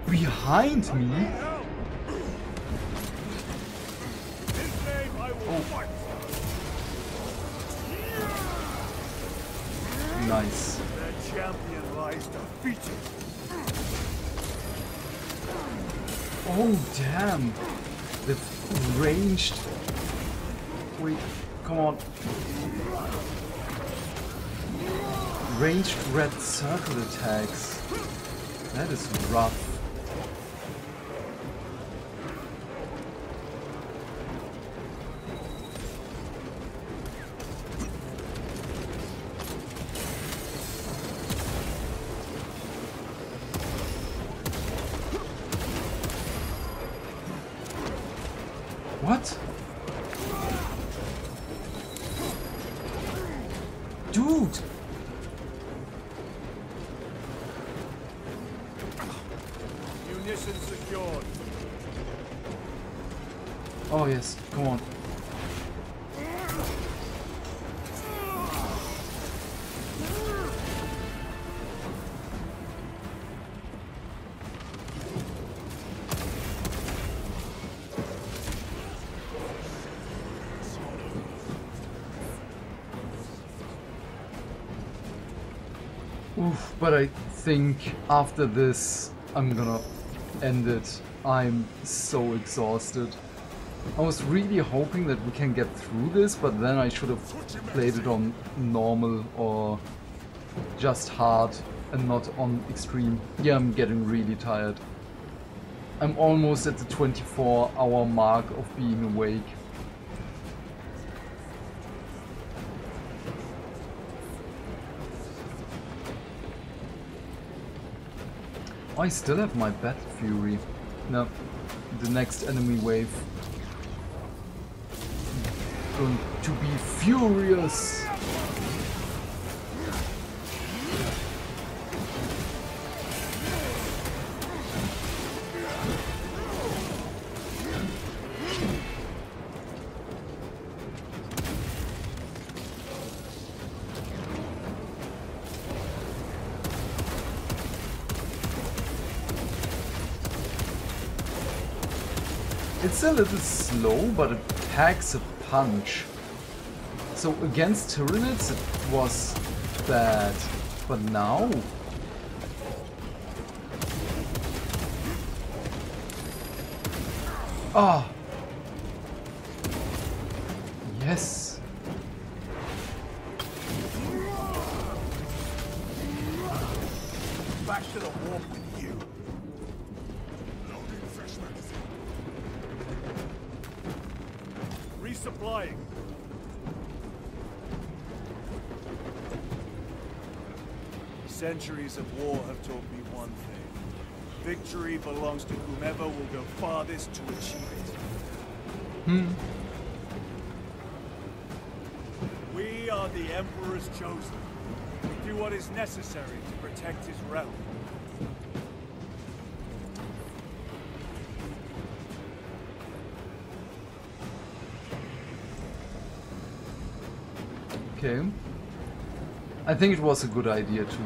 Behind me? Oh. Nice. The champion lies defeated. Oh damn! The ranged. Wait, come on. Ranged red circle attacks. That is rough. What? Dude! Munitions secured. Oh yes, come on. Oof, but I think after this I'm gonna end it. I'm so exhausted. I was really hoping that we can get through this, but then I should have played it on normal or just hard and not on extreme. Yeah, I'm getting really tired. I'm almost at the twenty-four hour mark of being awake. I still have my Bat Fury. No, the next enemy wave. Going to be furious! It's a little slow, but it packs a punch. So against Tyranids it was bad, but now... Ah! Yes! Back to the warp with you. Resupplying. Centuries of war have taught me one thing. Victory belongs to whomever will go farthest to achieve it. Hmm. We are the Emperor's chosen. We do what is necessary to protect his realm. Okay. I think it was a good idea to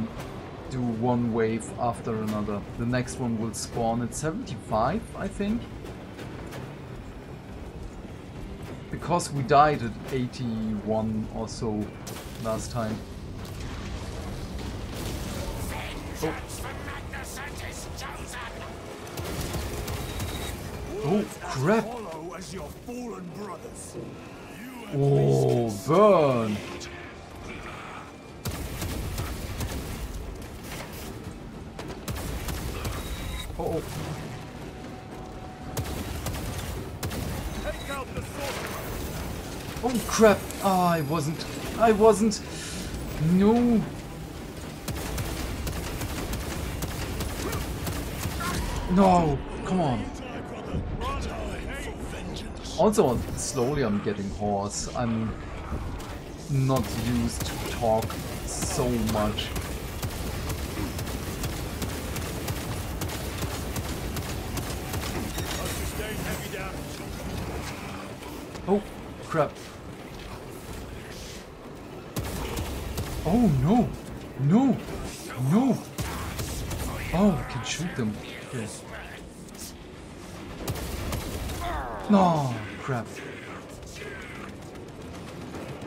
do one wave after another. The next one will spawn at seventy-five, I think. Because we died at eighty-one or so last time. Oh. Oh, crap! Oh, burn! Uh-oh. Take out the sword. Oh crap! Ah, I wasn't. I wasn't. No. No. Come on. Also, slowly I'm getting hoarse. I'm not used to talk so much. Oh, crap. Oh, no. No. No. Oh, I can shoot them. Yes. No. Crap.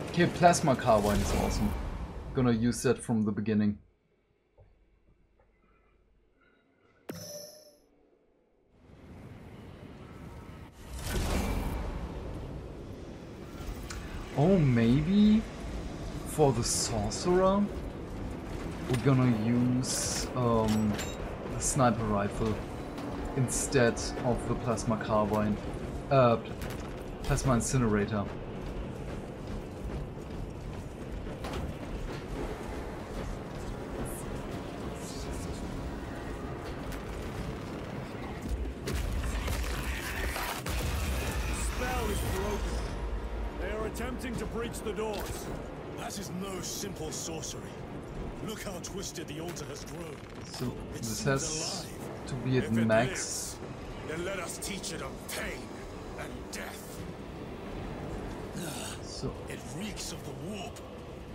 Okay, plasma carbine is awesome. Gonna use that from the beginning. Oh, maybe for the sorcerer we're gonna use um, the sniper rifle instead of the plasma carbine. Uh, Plasma incinerator. Spell attempting to breach the doors. That is no simple sorcery. Look how twisted the altar has grown. So it this has alive. To be at if max. Lives, then let us teach it of pain and death. So it reeks of the warp.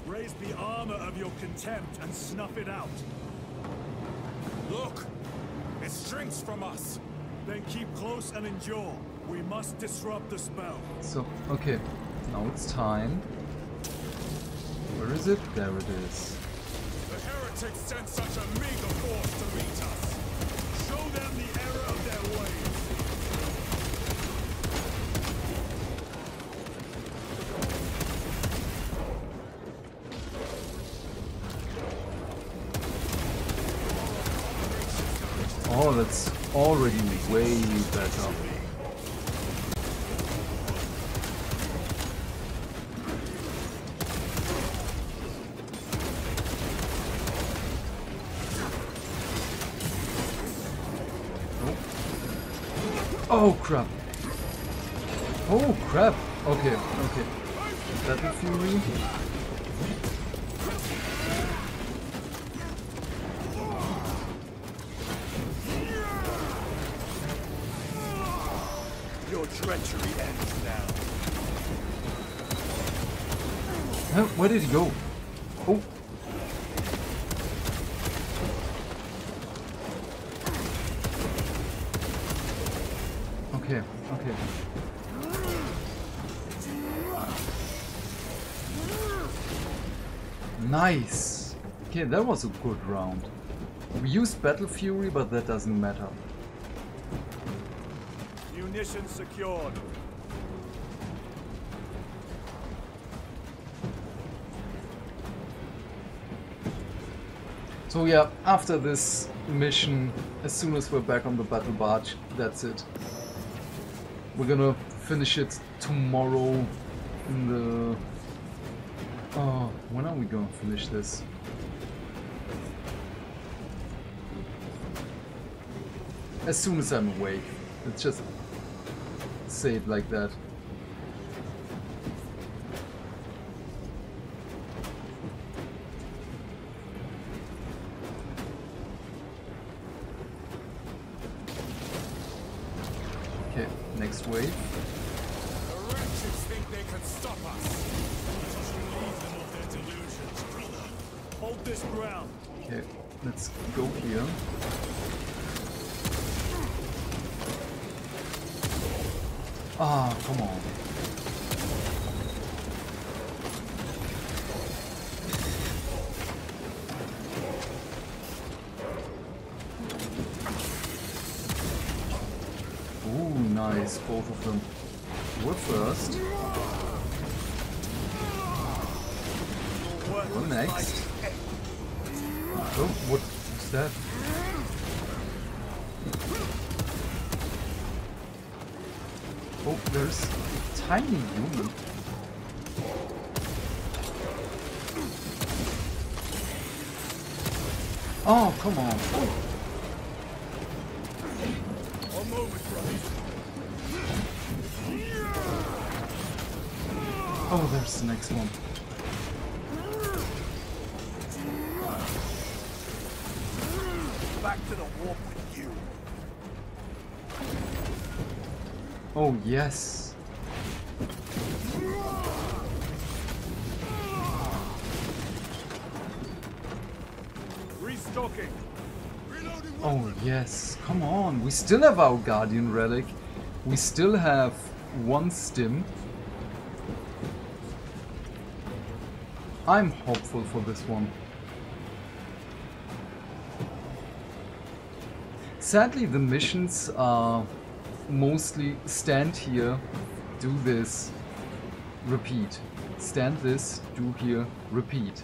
Raise the armor of your contempt and snuff it out. Look, it shrinks from us. Then keep close and endure. We must disrupt the spell. So, okay, now it's time. Where is it? There it is. The heretics sent such a mega force to meet us. Show them the error of their ways. Oh, that's already way better. Oh crap! Oh crap! Okay, okay. Is that the fury? Your treachery ends now. Huh? Where did he go? Oh. Okay, okay. Nice! Okay, that was a good round. We used Battle Fury, but that doesn't matter. Munitions secured. So yeah, after this mission, as soon as we're back on the battle barge, that's it. We're gonna finish it tomorrow in the... Oh, when are we gonna finish this? As soon as I'm awake. Let's just say it like that. Wave. The wretches think they can stop us. Let us relieve them of their delusions, brother. Hold this ground. Okay, let's go here. Ah, come on. Both of them were first. Well, next. Oh, what was that? Oh, there's a tiny unit. Oh, come on. Oh. Oh, there's the next one. Back to the warp with you. Oh, yes. Restocking. Oh, yes. Come on. We still have our Guardian Relic. We still have one stim. I'm hopeful for this one. Sadly, the missions are mostly stand here, do this, repeat. Stand this, do here, repeat.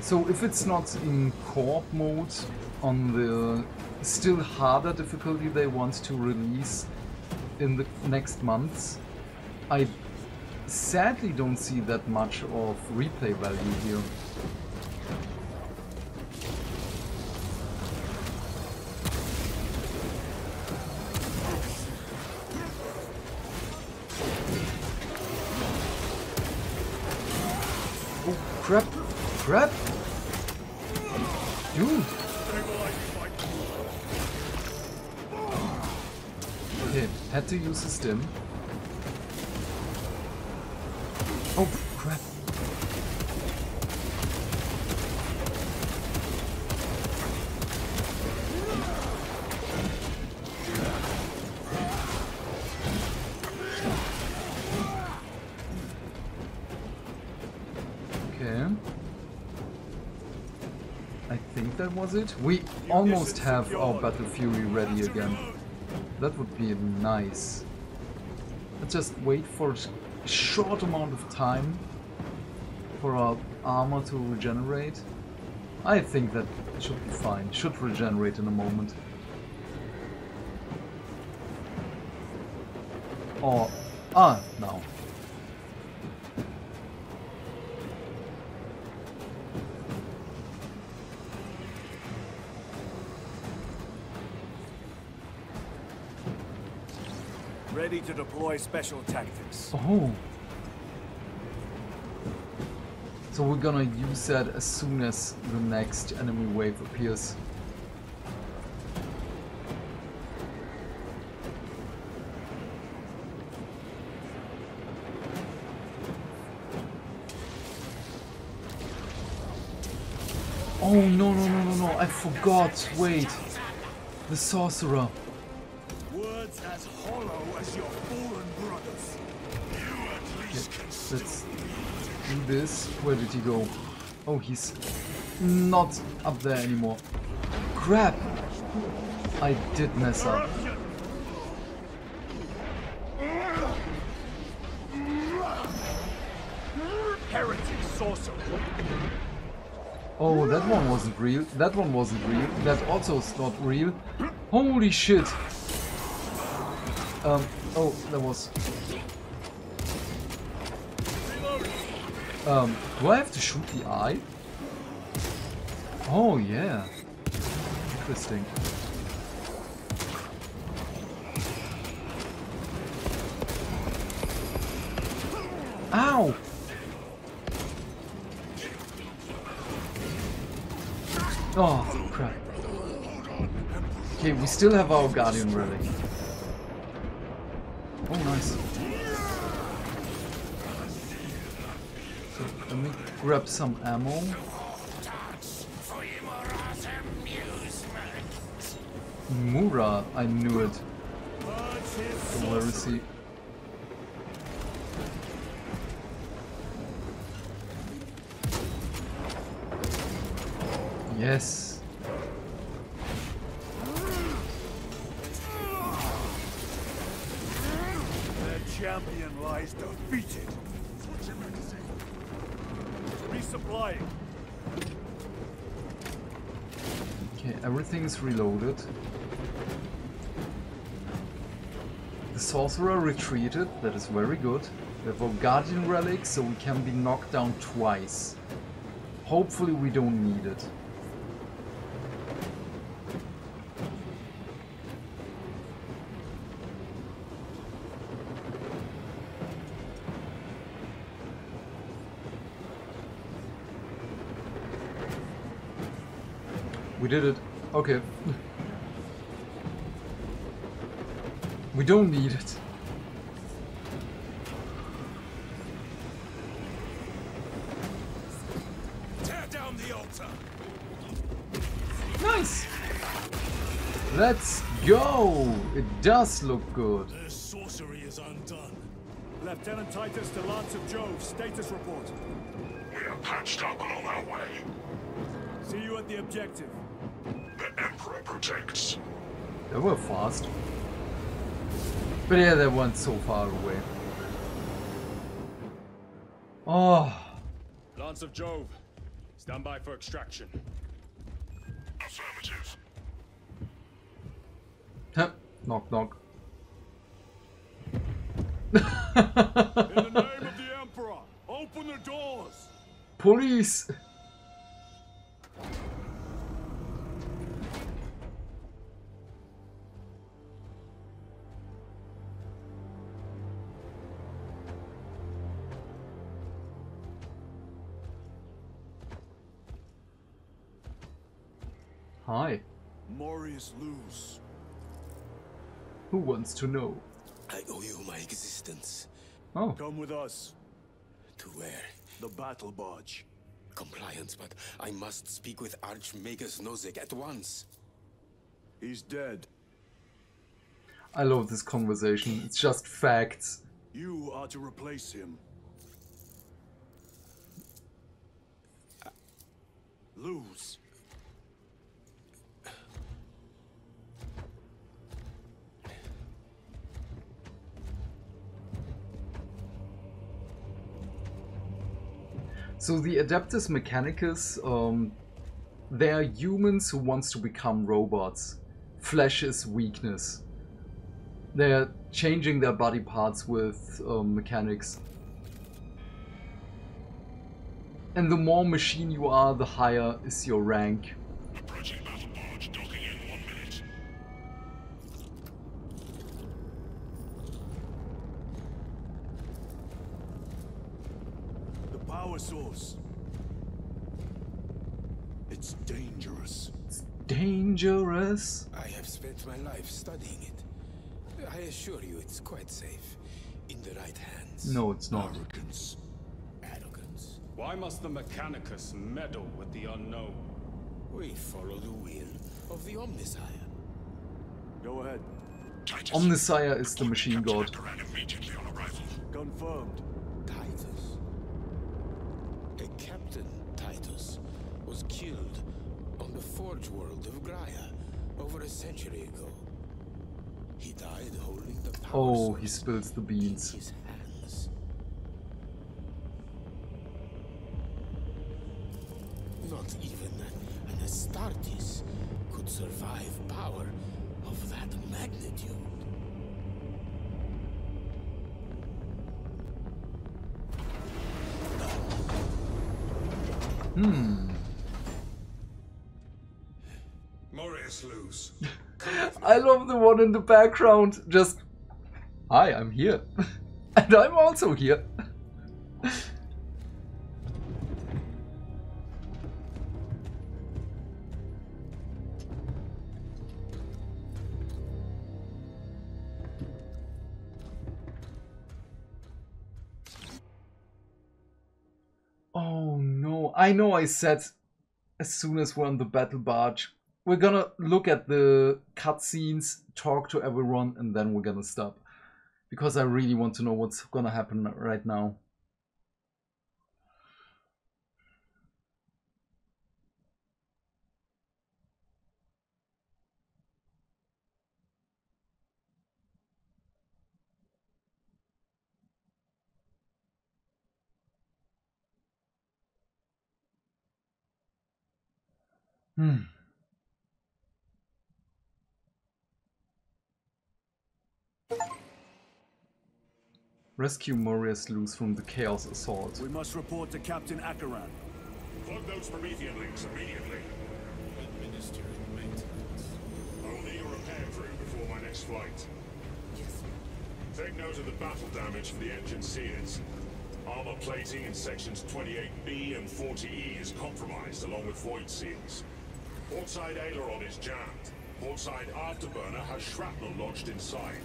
So if it's not in co-op mode, on the still harder difficulty they want to release, in the next months, I sadly don't see that much of replay value here. crap, crap. Dude. Okay, had to use a stim. Oh, crap. Was it? We almost have our Battle Fury ready again. That would be nice. Let's just wait for a short amount of time for our armor to regenerate. I think that should be fine. Should regenerate in a moment. Or... ah, now. Ready to deploy special tactics. Oh. So we're gonna use that as soon as the next enemy wave appears. Oh no no no no no, I forgot. Wait. The sorcerer. As hollow as your fallen brothers. You at least okay, let's do this. Where did he go? Oh, he's not up there anymore. Crap! I did mess up. Heretic sorcerer. Oh, that one wasn't real. That one wasn't real. That also's not real. Holy shit! Um, oh, there was... Um, do I have to shoot the eye? Oh, yeah. Interesting. Ow! Oh, crap. Okay, we still have our Guardian Relic. Oh, nice. So, let me grab some ammo. Mura, I knew it. So, where is he? Yes. Champion lies defeated. Switching magazine. Resupplying. Okay, everything's reloaded. The sorcerer retreated. That is very good. We have our Guardian Relic, so we can be knocked down twice. Hopefully we don't need it. We did it. Okay. We don't need it. Tear down the altar. Nice. Let's go. It does look good. The sorcery is undone. Lieutenant Titus to Lance of Jove. Status report. We are patched up and on our way. See you at the objective. The Emperor protects. They were fast. But yeah, they weren't so far away. Oh. Lance of Jove, stand by for extraction. Affirmative. Huh. Knock, knock. In the name of the Emperor, open the doors! Police! Hi. Morius Luz. Who wants to know? I owe you my existence. Oh. Come with us. To where? The battle barge. Compliance, but I must speak with Archmagus Nozick at once. He's dead. I love this conversation. It's just facts. You are to replace him. Uh, Luz. So the Adeptus Mechanicus, um, they are humans who wants to become robots. Flesh is weakness. They're changing their body parts with um, mechanics. And the more machine you are, the higher is your rank. Approaching battle barge, docking in one minute. The power source. It's dangerous. It's dangerous? I have spent my life studying it. I assure you, it's quite safe. In the right hands. No, it's not. Arrogance. Arrogance. Why must the Mechanicus meddle with the unknown? We follow the will of the Omnissiah. Go ahead. Titus. Omnissiah is the machine god. Acheran immediately on arrival. Confirmed. Titus. A captain, Titus, was killed on the forge world of Graia over a century ago. He died holding the power. Oh, he spills the beans. In his hands. Not even an Astartes could survive power of that magnitude. Hmm. Morius Luz. I love the one in the background, just, hi, I'm here. And I'm also here. Oh no, I know I said, as soon as we're on the battle barge, we're gonna look at the cutscenes, talk to everyone, and then we're gonna stop. Because I really want to know what's gonna happen right now. Hmm. Rescue Morius Luz from the Chaos Assault. We must report to Captain Acheran. Plug those Promethean links immediately. Administering maintenance. I'll need a repair crew before my next flight. Yes, sir. Take note of the battle damage for the engine seals. Armor plating in sections twenty-eight B and forty E is compromised along with void seals. Portside aileron is jammed. Portside afterburner has shrapnel lodged inside.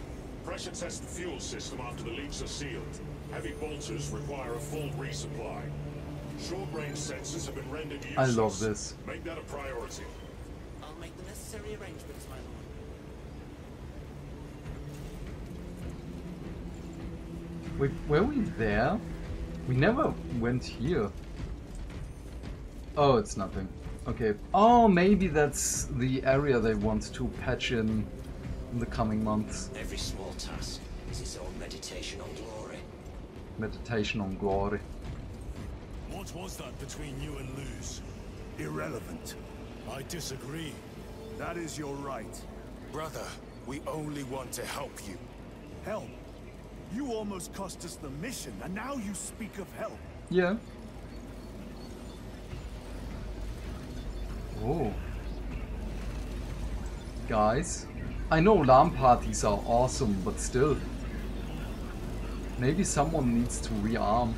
Pressure test the fuel system after the leaks are sealed. Heavy bolters require a full resupply. Short-range sensors have been rendered useless. I love this. Make that a priority. I'll make the necessary arrangements, my lord. Wait, were we there? We never went here. Oh, it's nothing. Okay. Oh, maybe that's the area they want to patch in. In the coming months. Every small task is its own meditation on glory. Meditation on glory. What was that between you and Luz? Irrelevant. I disagree. That is your right. Brother, we only want to help you. Help? You almost cost us the mission, and now you speak of help. Yeah. Oh. Guys. I know LAN parties are awesome, but still. Maybe someone needs to rearm.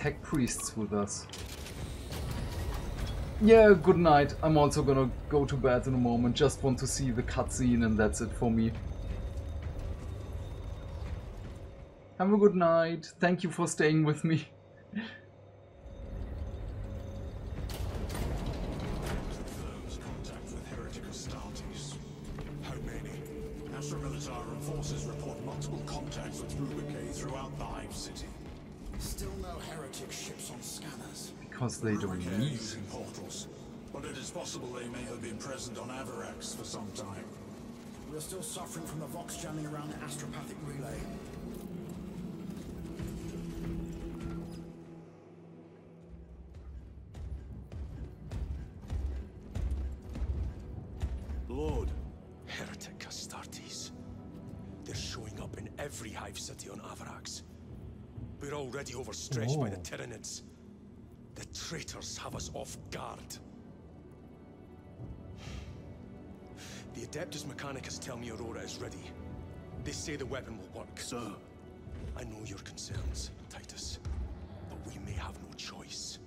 tech priests with us. Yeah, good night. I'm also gonna go to bed in a moment. Just want to see the cutscene and that's it for me. Have a good night. Thank you for staying with me. They don't need portals, but it is possible they may have been present on Avarax for some time. We are still suffering from the Vox jamming around the Astropathic Relay. Lord, heretic Astartes. They're showing up in every hive city on Avarax. We're already overstretched oh. by the Tyranids. The traitors have us off guard. The Adeptus Mechanicus tell me Aurora is ready. They say the weapon will work. Sir. I know your concerns, Titus, but we may have no choice.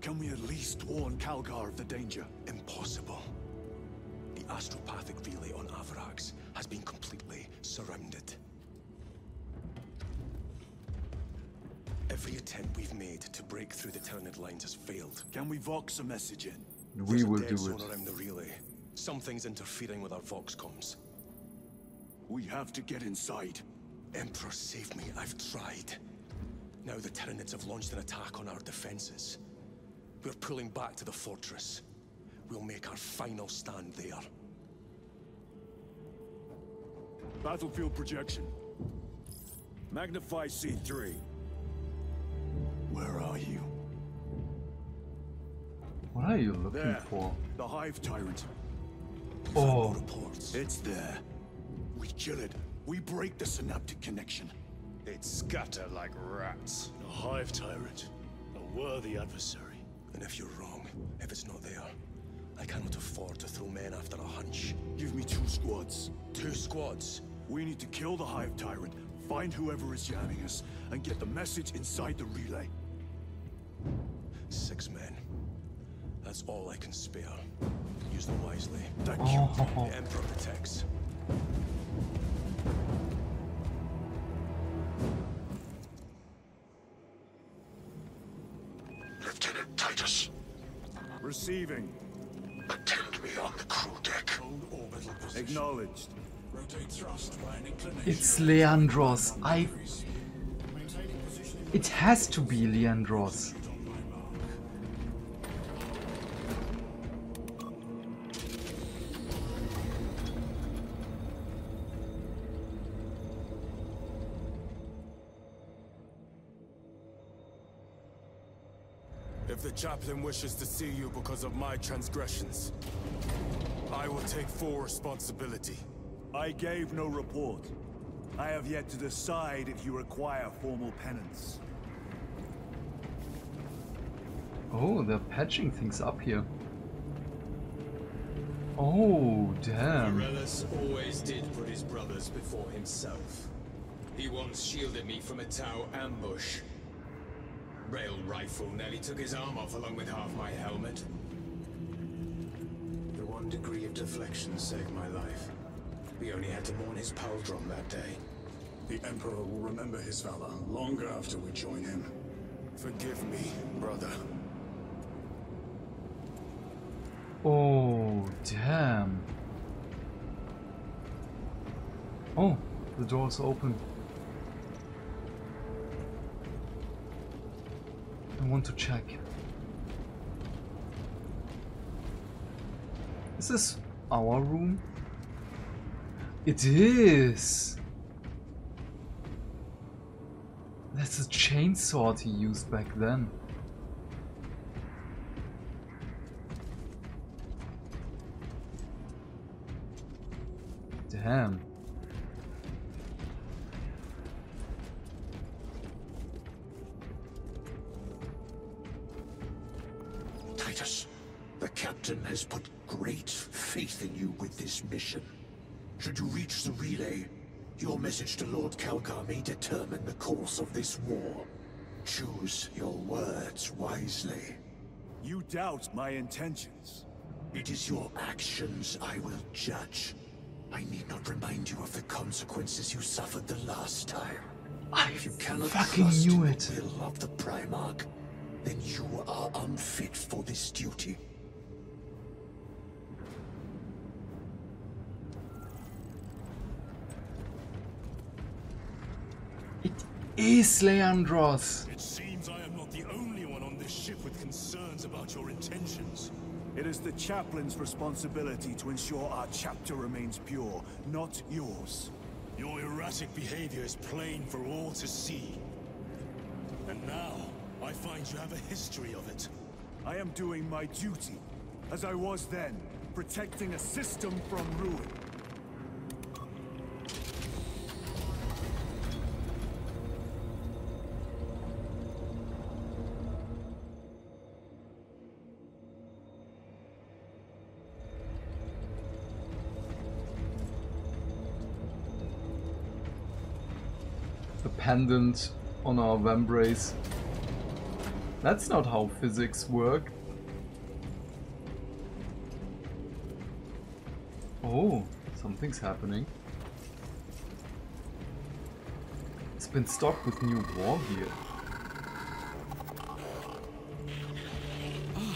Can we at least warn Calgar of the danger? Impossible. The Astropathic Relay on Avarax has been completely surrounded. Every attempt we've made to break through the Tyranid lines has failed. Can we Vox a message in? We will do it. There's a dead zone around the relay. Something's interfering with our Vox comms. We have to get inside. Emperor, save me. I've tried. Now the Tyranids have launched an attack on our defenses. We're pulling back to the fortress. We'll make our final stand there. Battlefield projection. Magnify C three. Where are you? What are you looking there, for? The Hive Tyrant. Oh, reports. It's there. We kill it. We break the synaptic connection. It scatter like rats. The Hive Tyrant. A worthy adversary. And if you're wrong, if it's not there, I cannot afford to throw men after a hunch. Give me two squads. Two squads? We need to kill the Hive Tyrant, find whoever is jamming us, and get the message inside the relay. Six men. That's all I can spare. Use them wisely. Thank you. Oh. The Emperor protects. Lieutenant Titus. Receiving. Attend me on the crew deck. Acknowledged. Rotate thrust by an inclination. It's Leandros. I... It has to be Leandros. If the chaplain wishes to see you because of my transgressions, I will take full responsibility. I gave no report. I have yet to decide if you require formal penance. Oh, they're patching things up here. Oh, damn. Varellus always did put his brothers before himself. He once shielded me from a Tau ambush. Rail rifle nearly took his arm off along with half my helmet. The one degree of deflection saved my life. We only had to mourn his pauldron that day. The Emperor will remember his valor longer after we join him. Forgive me, brother. Oh, damn. Oh, the door's open. I want to check. Is this our room? It is! That's a chainsaw he used back then. Damn. Titus, the captain has put great faith in you with this mission. Should you reach the relay, your message to Lord Calgar may determine the course of this war. Choose your words wisely. You doubt my intentions. It is your actions I will judge. I need not remind you of the consequences you suffered the last time. I if you cannot fucking trust knew it. The will of the Primarch, then you are unfit for this duty. It is Leandros. It seems I am not the only one on this ship with concerns about your intentions. It is the chaplain's responsibility to ensure our chapter remains pure, not yours. Your erratic behavior is plain for all to see. And now, I find you have a history of it. I am doing my duty, as I was then, protecting a system from ruin. Pendant on our vambrace. That's not how physics work. Oh, something's happening. It's been stocked with new war gear. Ah,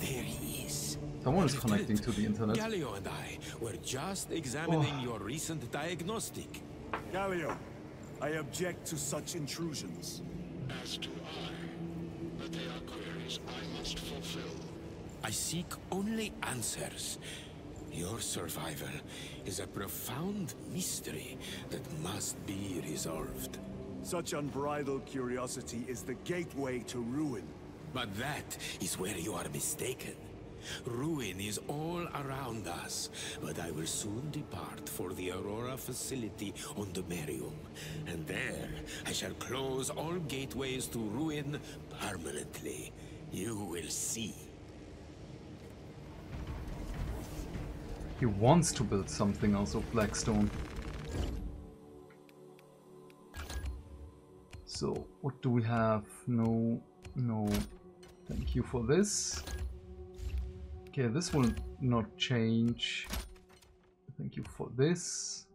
there he is. Someone is connecting to the internet. Gallio and I were just examining oh. your recent diagnostic. Gallio. I object to such intrusions. As do I, but they are queries I must fulfill. I seek only answers. Your survival is a profound mystery that must be resolved. Such unbridled curiosity is the gateway to ruin. But that is where you are mistaken. Ruin is all around us, but I will soon depart for the Aurora facility on Domerium, and there I shall close all gateways to ruin permanently. You will see. He wants to build something out of Blackstone. So, what do we have? No, no. Thank you for this. Okay, this will not change. Thank you for this.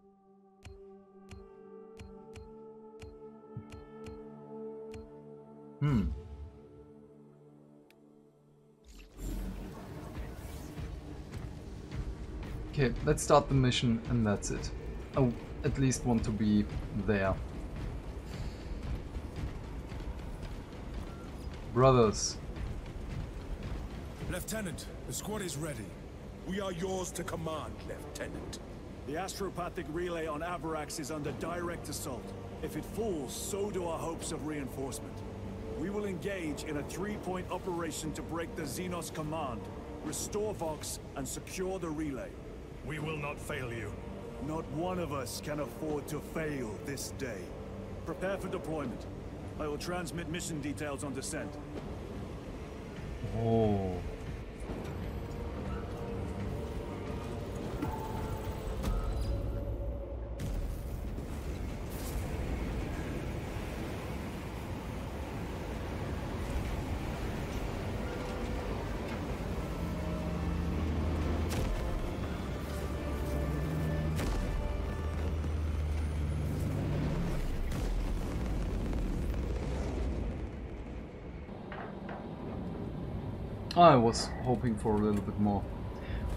Hmm. Okay, let's start the mission and that's it. I at least want to be there. Brothers. Lieutenant, the squad is ready. We are yours to command, Lieutenant. The Astropathic Relay on Avarax is under direct assault. If it falls, so do our hopes of reinforcement. We will engage in a three-point operation to break the Xenos command, restore Vox, and secure the relay. We will not fail you. Not one of us can afford to fail this day. Prepare for deployment. I will transmit mission details on descent. Oh. I was hoping for a little bit more,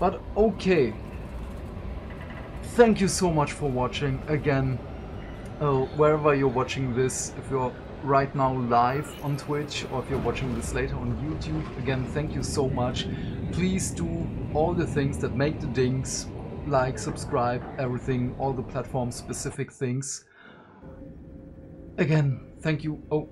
but okay. Thank you so much for watching again. Uh, wherever you're watching this, if you're right now live on Twitch or if you're watching this later on YouTube, again, thank you so much. Please do all the things that make the dings, like, subscribe, everything, all the platform specific things. Again, thank you. Oh.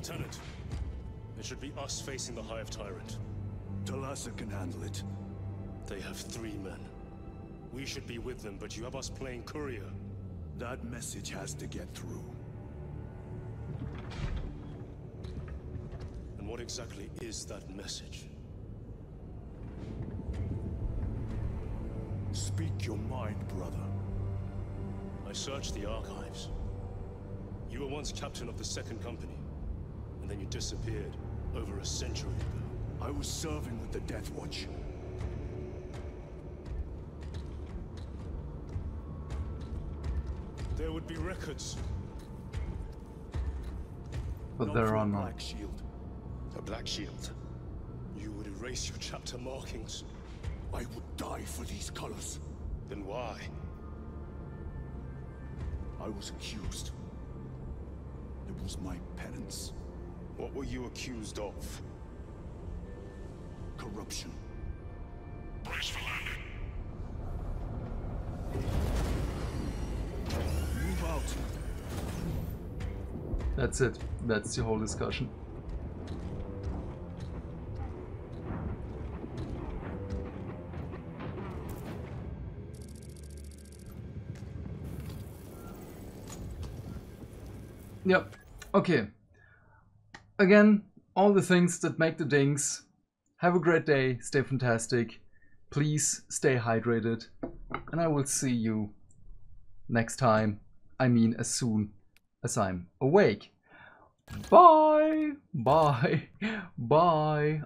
Lieutenant, it should be us facing the Hive Tyrant. Talasa can handle it. They have three men. We should be with them, but you have us playing courier. That message has to get through. And what exactly is that message? Speak your mind, brother. I searched the archives. You were once captain of the second company, and then you disappeared over a century ago. I was serving with the Death Watch. There would be records. But there are not. Black Shield. A Black Shield? You would erase your chapter markings. I would die for these colors. Then why? I was accused. It was my penance. What were you accused of? Corruption. Brace for landing. Move out. That's it. That's the whole discussion. Yep. Okay. Again, all the things that make the dings. Have a great day. Stay fantastic. Please stay hydrated. And I will see you next time. I mean, as soon as I'm awake. Bye. Bye. Bye.